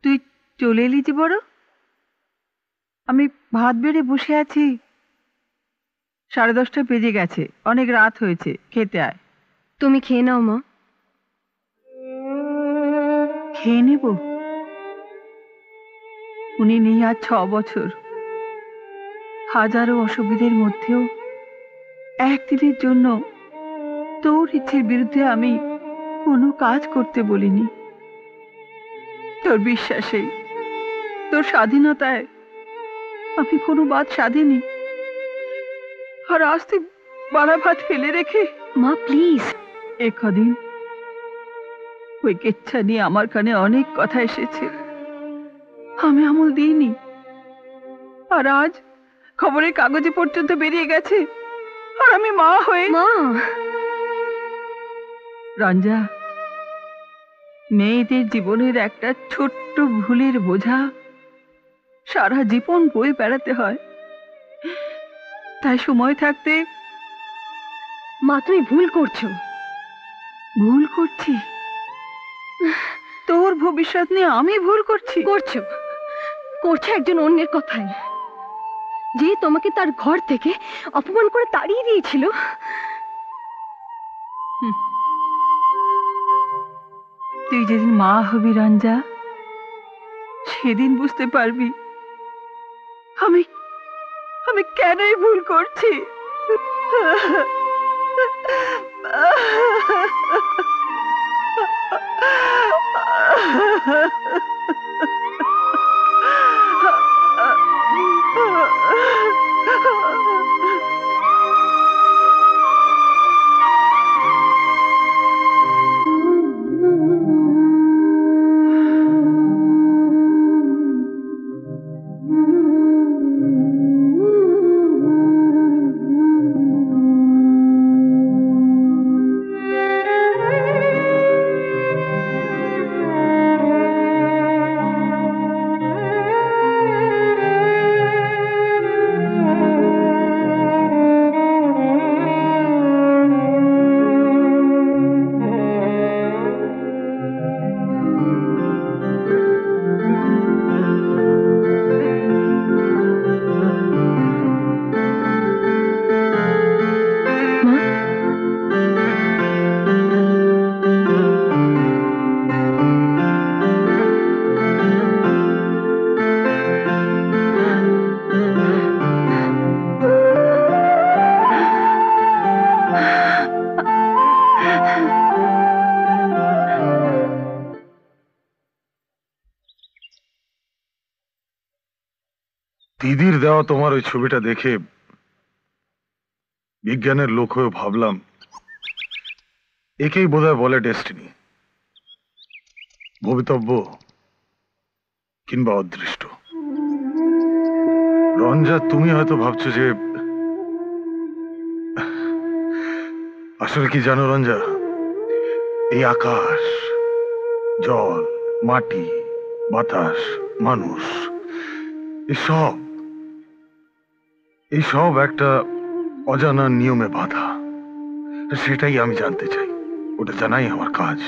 তুই চলে এলি যে বড়। আমি ভাত বেড়ে বসে আছি, সাড়ে দশটা বেজে গেছে, অনেক রাত হয়েছে, খেতে আয়। তুমি খেয়ে নাও মা। খেয়ে নেব। উনি নেই আর ছ বছর, হাজারো অসুবিধের মধ্যেও একদিনের জন্য তোর ইচ্ছের বিরুদ্ধে আমি কোনো কাজ করতে বলিনি। তোর বিশ্বাসেই, তোর স্বাধীনতায় আমি কোনো বাদ সাধিনি। আর আজ তুই বাড়া ভাত ফেলে রেখে। মা প্লিজ। একদিন ওই কেচ্ছা নিয়ে আমার কানে অনেক কথা এসেছে, আমি আমল দিইনি। আর আজ খবরের কাগজে পর্যন্ত বেরিয়ে গেছে, আর আমি মা হয়ে। মা রঞ্জা, মেয়েদের জীবনের একটা ছোট্ট ভুলের বোঝা সারা জীবন বয়ে বেড়াতে হয়। তাই সময় থাকতে। মা তুমি ভুল করছো। ভুল করছি? তোর ভবিষ্যৎ নিয়ে আমি ভুল করছি? করছো করছো একজন অন্যের কথাই, যে তোমাকে তার ঘর থেকে অপমান করে তাড়িয়ে দিয়েছিল। তুই যেদিন মা হবি রঞ্জা, সেদিন বুঝতে পারবি আমি আমি কেনই ভুল করছি। दीदीर देवा तुम्हारे छविटा देखे विज्ञानेर लोक हये भाबलाम एकेई बोधहय बोले डेस्टिनी भवितव्य किंबा अदृष्ट। रंजा तुमी हयतो भाबछो जे आसले कि जानो रंजा ए आकाश जल माटी বাতাস মানুষ এসব এসব একটা অজানা নিয়মে বাঁধা, সেটাই আমি জানতে চাই, ওটা জানাই আমার কাজ।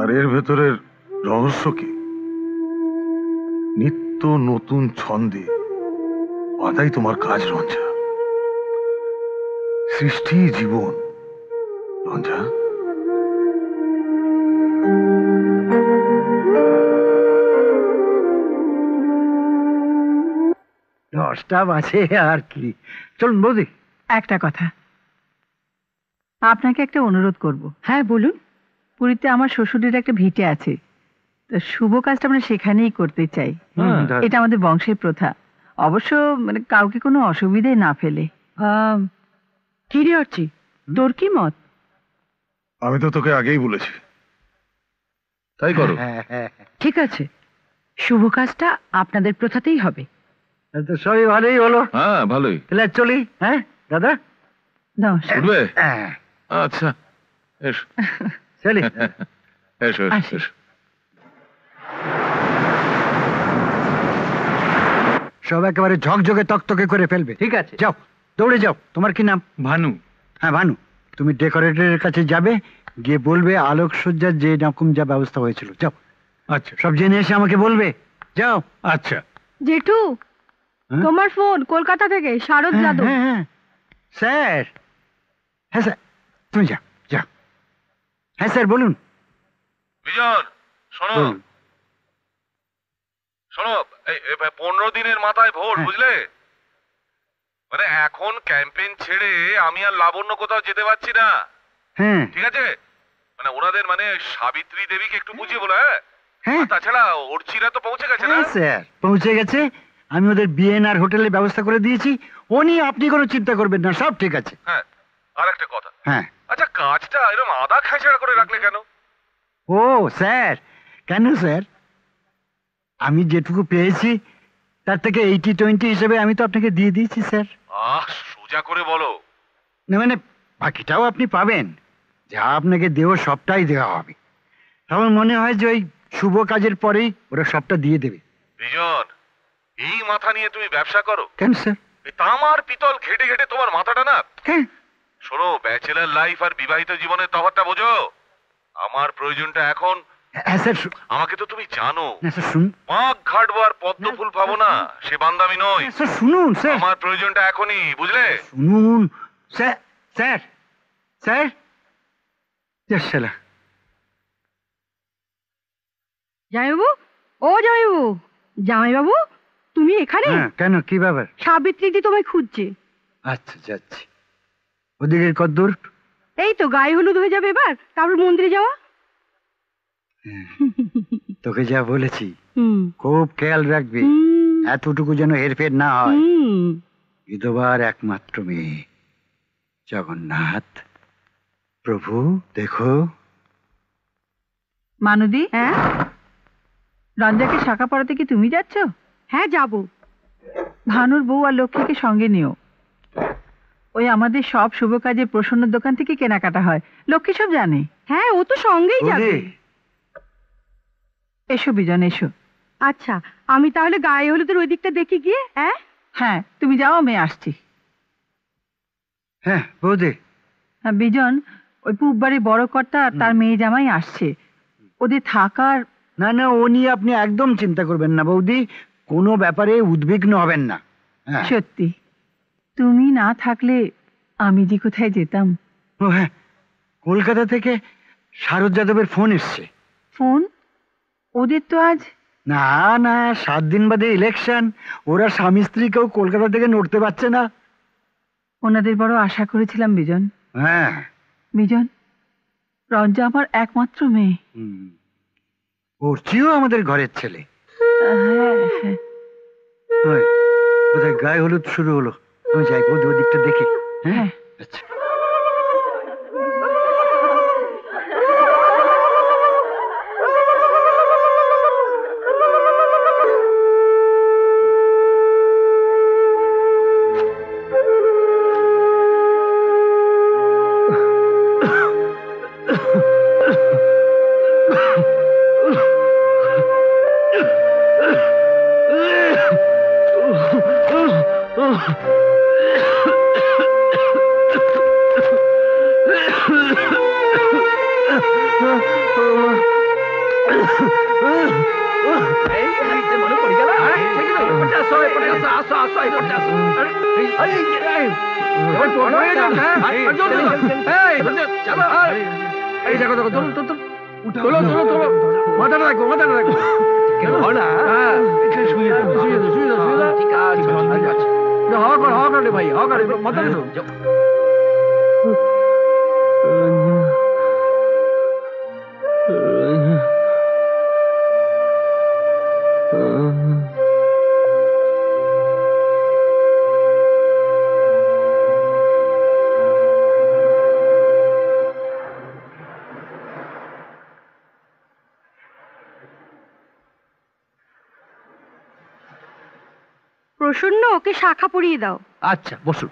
আর এর ভেতরের রহস্য কি নিত্য নতুন ছন্দে বাঁধাই তোমার কাজ রঞ্জা, সৃষ্টি জীবন রঞ্জা। চলুন বৌদি, একটা কথা আপনাকে একটা অনুরোধ করব। হ্যাঁ বলুন। পুরীতে আমার শ্বশুরের একটা ভিটে আছে, তো শুভ কাজটা আমরা সেখানেই করতে চাই, এটা আমাদের বংশের প্রথা, অবশ্য মানে কাউকে কোনো অসুবিধায় না ফেলে। কি রে অর্চি, তোর কি মত? আমি তো তোকে আগেই বলেছি, তাই করো। ঠিক আছে, শুভ কাজটা আপনাদের প্রথাতেই হবে। সবই ভালোই হলো। হ্যাঁ ভালোই, তাহলে চলি। হ্যাঁ দাদা, উঠবে? আচ্ছা এসো, চলি এসো এসো এসো। সব একেবারে ঝকঝকে তকতকে করে ফেলবে। ঠিক আছে, যাও দৌড়ে যাও। তোমার কি নাম? ভানু। হ্যাঁ ভানু, তুমি ডেকোরেটরের কাছে যাবে, গিয়ে বলবে আলোকসজ্জার যে রকম যা ব্যবস্থা হয়েছিল, যাও। আচ্ছা, সব জেনে এসে আমাকে বলবে, যাও। আচ্ছা জেঠু, তোমার ফোন কলকাতা থেকে, শারদ যাদব। হ্যাঁ স্যার। হ্যাঁ স্যার, তুমি যাও যাও। হ্যাঁ স্যার বলুন। বিজন শোনো শোনো, পনেরো দিনের মাথায় ভোট, বুঝলে? মানে এখন ক্যাম্পেইন ছেড়ে আমি আর লাবণ্য কোথাও যেতে পারছি না। হ্যাঁ ঠিক আছে, মানে ওনাদের মানে সাবিত্রী দেবীকে একটু বুঝিয়ে বলো। হ্যাঁ, তাছাড়া অর্চিরা তো পৌঁছে গেছে না? স্যার পৌঁছে গেছে, আমি ওদের বিএনআর হোটেলে ব্যবস্থা করে দিয়েছি, ও নিয়ে আপনি কোনো চিন্তা করবেন না, সব ঠিক আছে। হ্যাঁ আর একটা কথা। হ্যাঁ আচ্ছা, কাজটা এরকম আধা খাঁচড়া করে রাখলে কেন? ও স্যার কেন স্যার, আমি যেটুকু পেয়েছি তার থেকে এইটি টোয়েন্টি হিসেবে আমি তো আপনাকে দিয়ে দিয়েছি স্যার। আহ সোজা করে বলো। না মানে বাকিটাও আপনি পাবেন, যা আপনাকে দেওয়া সবটাই দেওয়া হবে। আমার মনে হয় যে ওই শুভ কাজের পরেই ওরা সবটা দিয়ে দেবে। বিজন, এই মাথা নিয়ে তুমি ব্যবসা করো কেন স্যার? তামার পিতল ঘেটে ঘেটে তোমার মাথাটা না। শোনো, ব্যাচেলার লাইফ আর বিবাহিত জীবনের তফাৎটা বোঝো। আমার প্রয়োজনটা এখন। আমাকে তো তুমি জানো, মাগ ঘাটবো আর পদ্ম ফুল পাবো না, সে বান্দামি নয়। শুনুন স্যার, আমার প্রয়োজনটা এখনই, বুঝলে? শুনুন স্যার স্যার স্যার স্যার জয়বাবু, ও জয়বাবু, জামাইবাবু তুমি এখানে কেন? কি ব্যাপার? সাবিত্রীদি তোমায় খুঁজছে। আচ্ছা যাচ্ছি, ওদিকে কদ্দূর? এই তো গায়ে হলুদ হয়ে যাবে এবার, তারপর মন্দিরে যাওয়া। তোকে যা বলেছি খুব খেয়াল রাখবি, এতটুকু যেন হেরফের না হয়। বিধবার একমাত্র মেয়ে, জগন্নাথ প্রভু দেখো। মানুদি, হ্যাঁ রঞ্জাকে শাখা পড়াতে কি তুমি যাচ্ছ? হ্যাঁ যাবো, ভানুর বউ আর লক্ষ্মীকে সঙ্গে নিও। ওই আমাদের সব শুভ কাজে প্রসন্ন দোকান থেকে কেনাকাটা হয়, লক্ষ্মী সব জানে। হ্যাঁ ও তো সঙ্গেই যাবে। এসো বিজন এসো। আচ্ছা আমি তাহলে গায়ে হলুদের ওই দিকটা দেখি গিয়ে। হ্যাঁ হ্যাঁ তুমি যাও, আমি আসছি। হ্যাঁ বৌদি। হ্যাঁ বিজন, ওই পুববাড়ি বড় কর্তা আর তার মেয়ে জামাই আসছে, ওদের থাকার। না না ও নিয়ে আপনি একদম চিন্তা করবেন না বৌদি, কোনো ব্যাপারে উদ্বিগ্ন হবেন না। সত্যি তুমি না থাকলে আমি যে কোথায় যেতাম। ও হ্যাঁ, কলকাতা থেকে শারদ যাদবের ফোন এসছে। ফোন? ওদের তো আজ না না সাত দিন বাদে ইলেকশন, ওরা স্বামী স্ত্রী কেউ কলকাতা থেকে নড়তে পারছে না। ওনাদের বড় আশা করেছিলাম বিজন। হ্যাঁ বিজন, রঞ্জা আমার একমাত্র মেয়ে, ওর চেয়েও আমাদের ঘরের ছেলে। নয় বোধহয় গায়ে হলুদ শুরু হলো। আমি যাই বৌদি ওই দিকটা দেখি। হ্যাঁ আচ্ছা। ওকে শাখা পরিয়ে দাও। আচ্ছা বসুন।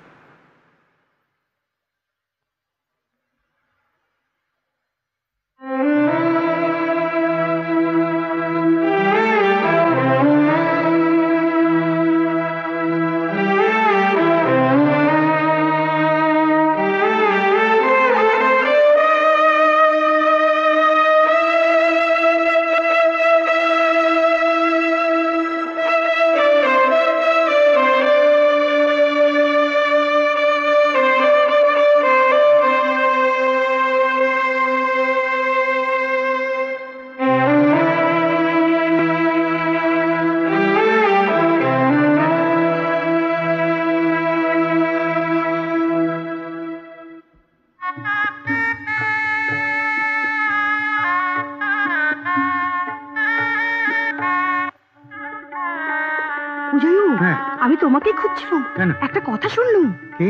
একটা কথা শুনলুম। কি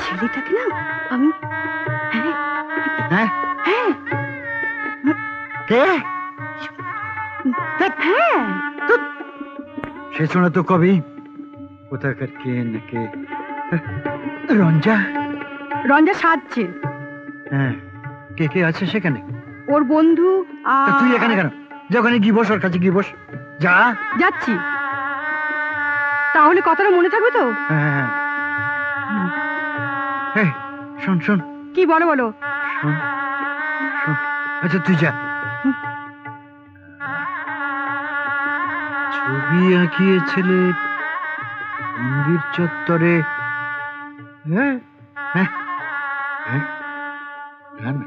ছেলেটাকে না আমি সে শোনা তো কবি কোথাকার কে নাকি রঞ্জা রঞ্জা সাজছে। হ্যাঁ কে কে আছে সেখানে? ওর বন্ধু। তুই এখানে কেন? যেখানে গিয়ে বস, ওর কাছে গিয়ে বস। যা যাচ্ছি। তাহলে কথাটা মনে থাকবে তো? হ্যাঁ হ্যাঁ শোন শোন। কি বলো বলো। আচ্ছা তুই যা। ছবি আঁকিয়েছিলে মন্দির চত্বরে? হ্যাঁ হ্যাঁ হ্যাঁ না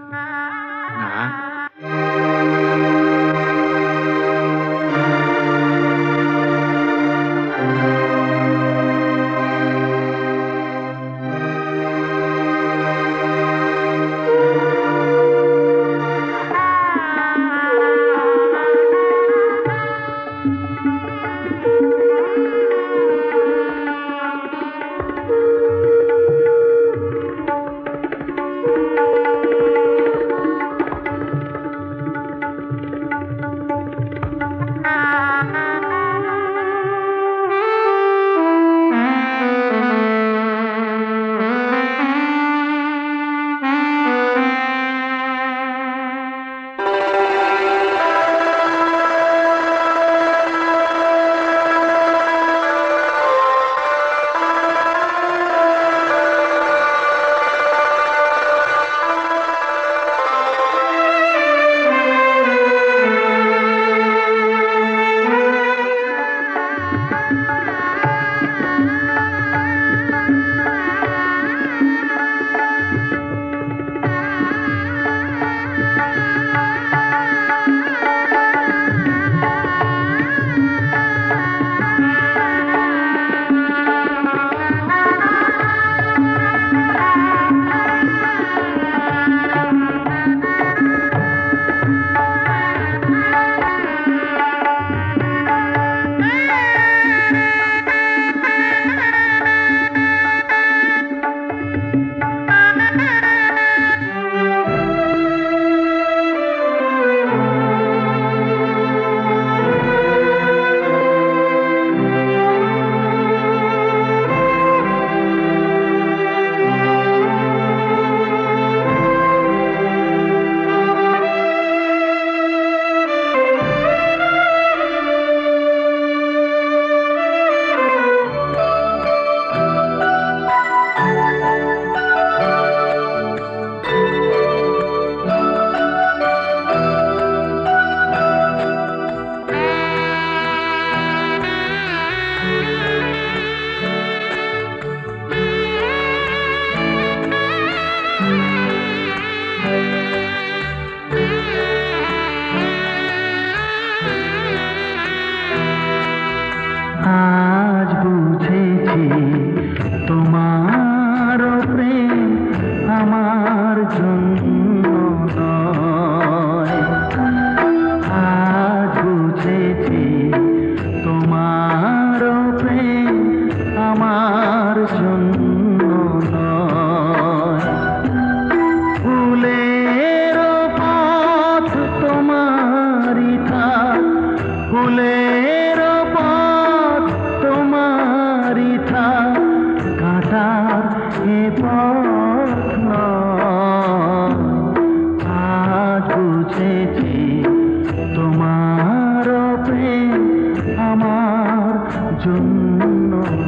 আমার জন্য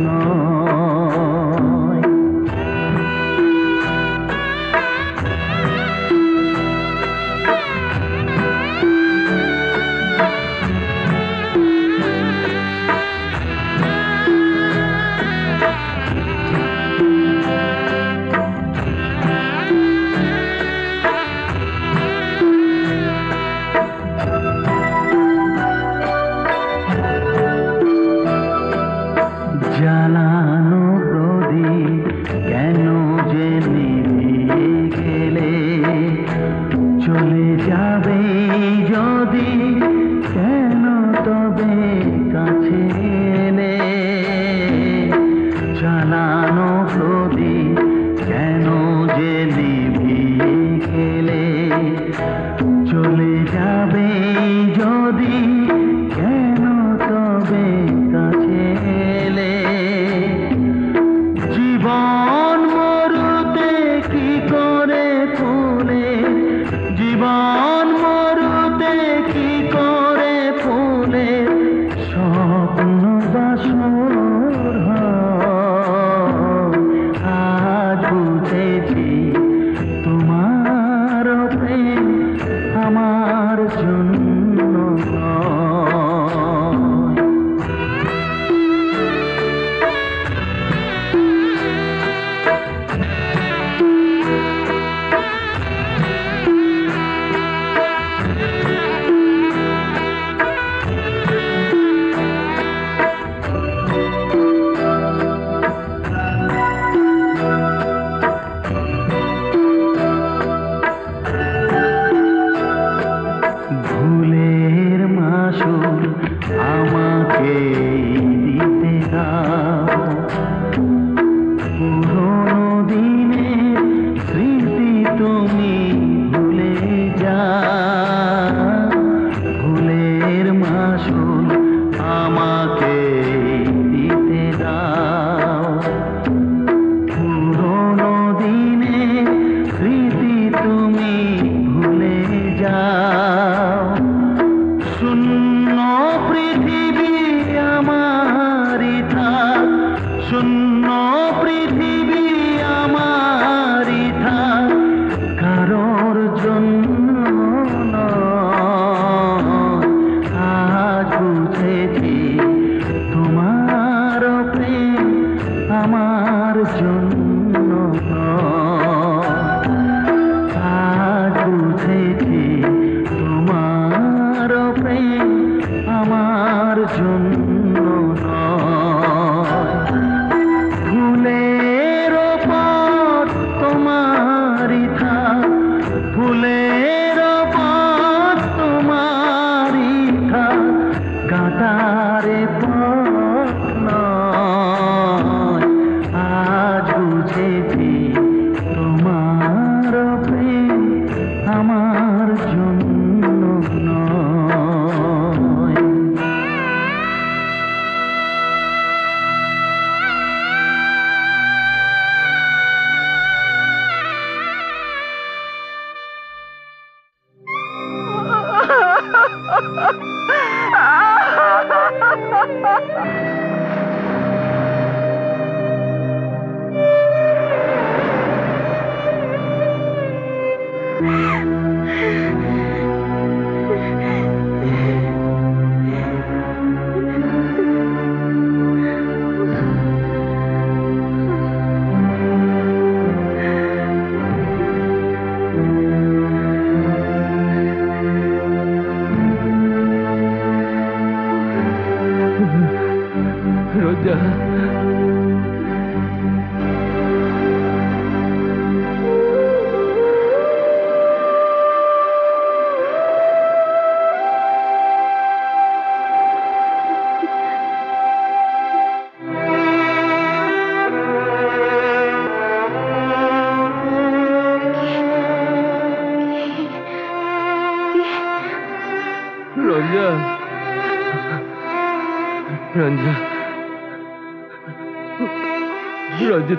নয়।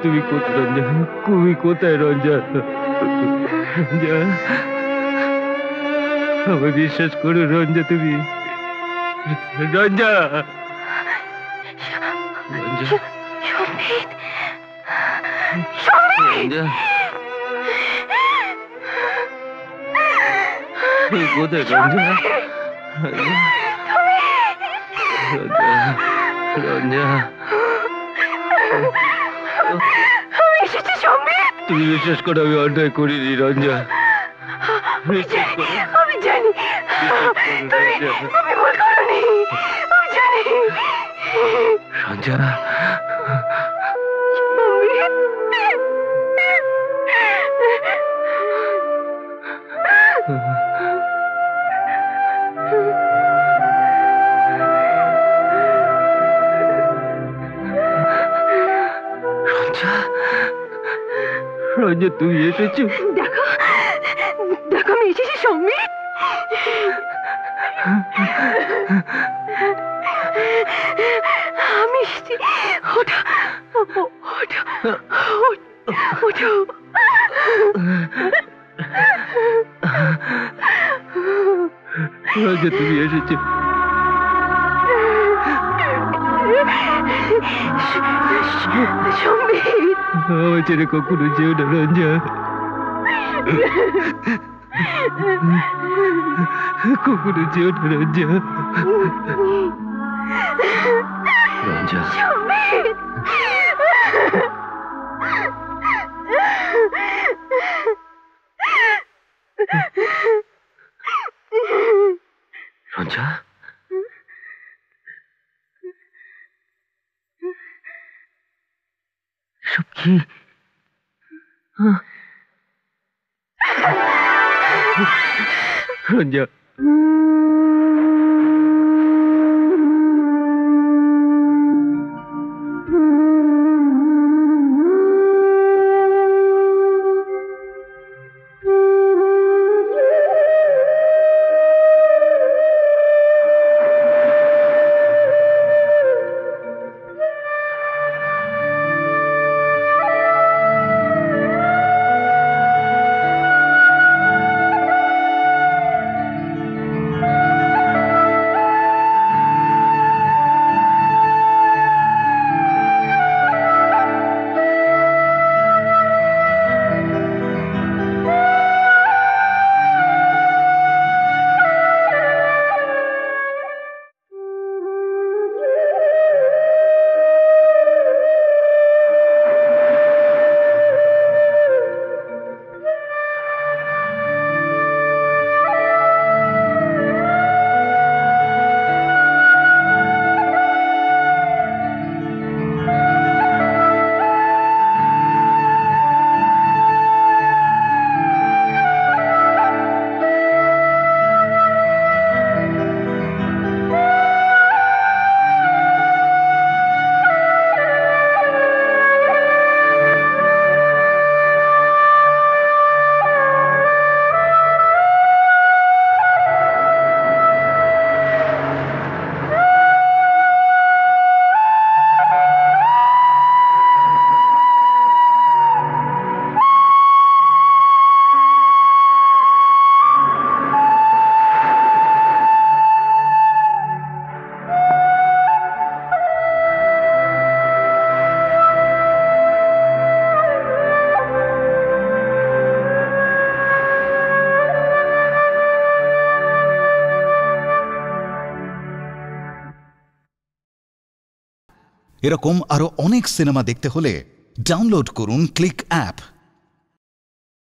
তুমি কোথায় রঞ্জন? তুমি কোথায় রঞ্জন? রঞ্জন আমার বিশ্বাস করো রঞ্জন, তুমি Ranjan You, you made... You made... 네 고대가 언제야? 그러냐? 그러냐? 왜 진짜 정말? 또 이럴 거라 왜 안 될 거리 이러냐? 어미자니, 어미자니, 너희 몸이 뭘 걸으니? 어미자니. 런자나. 런자, 너 왜 이러지? 거꾸로 지어라 런자. 거꾸로 지어라 런자. 런자. 런자? 쇼키. 런자. এরকম আরো অনেক সিনেমা দেখতে হলে ডাউনলোড করুন ক্লিক অ্যাপ।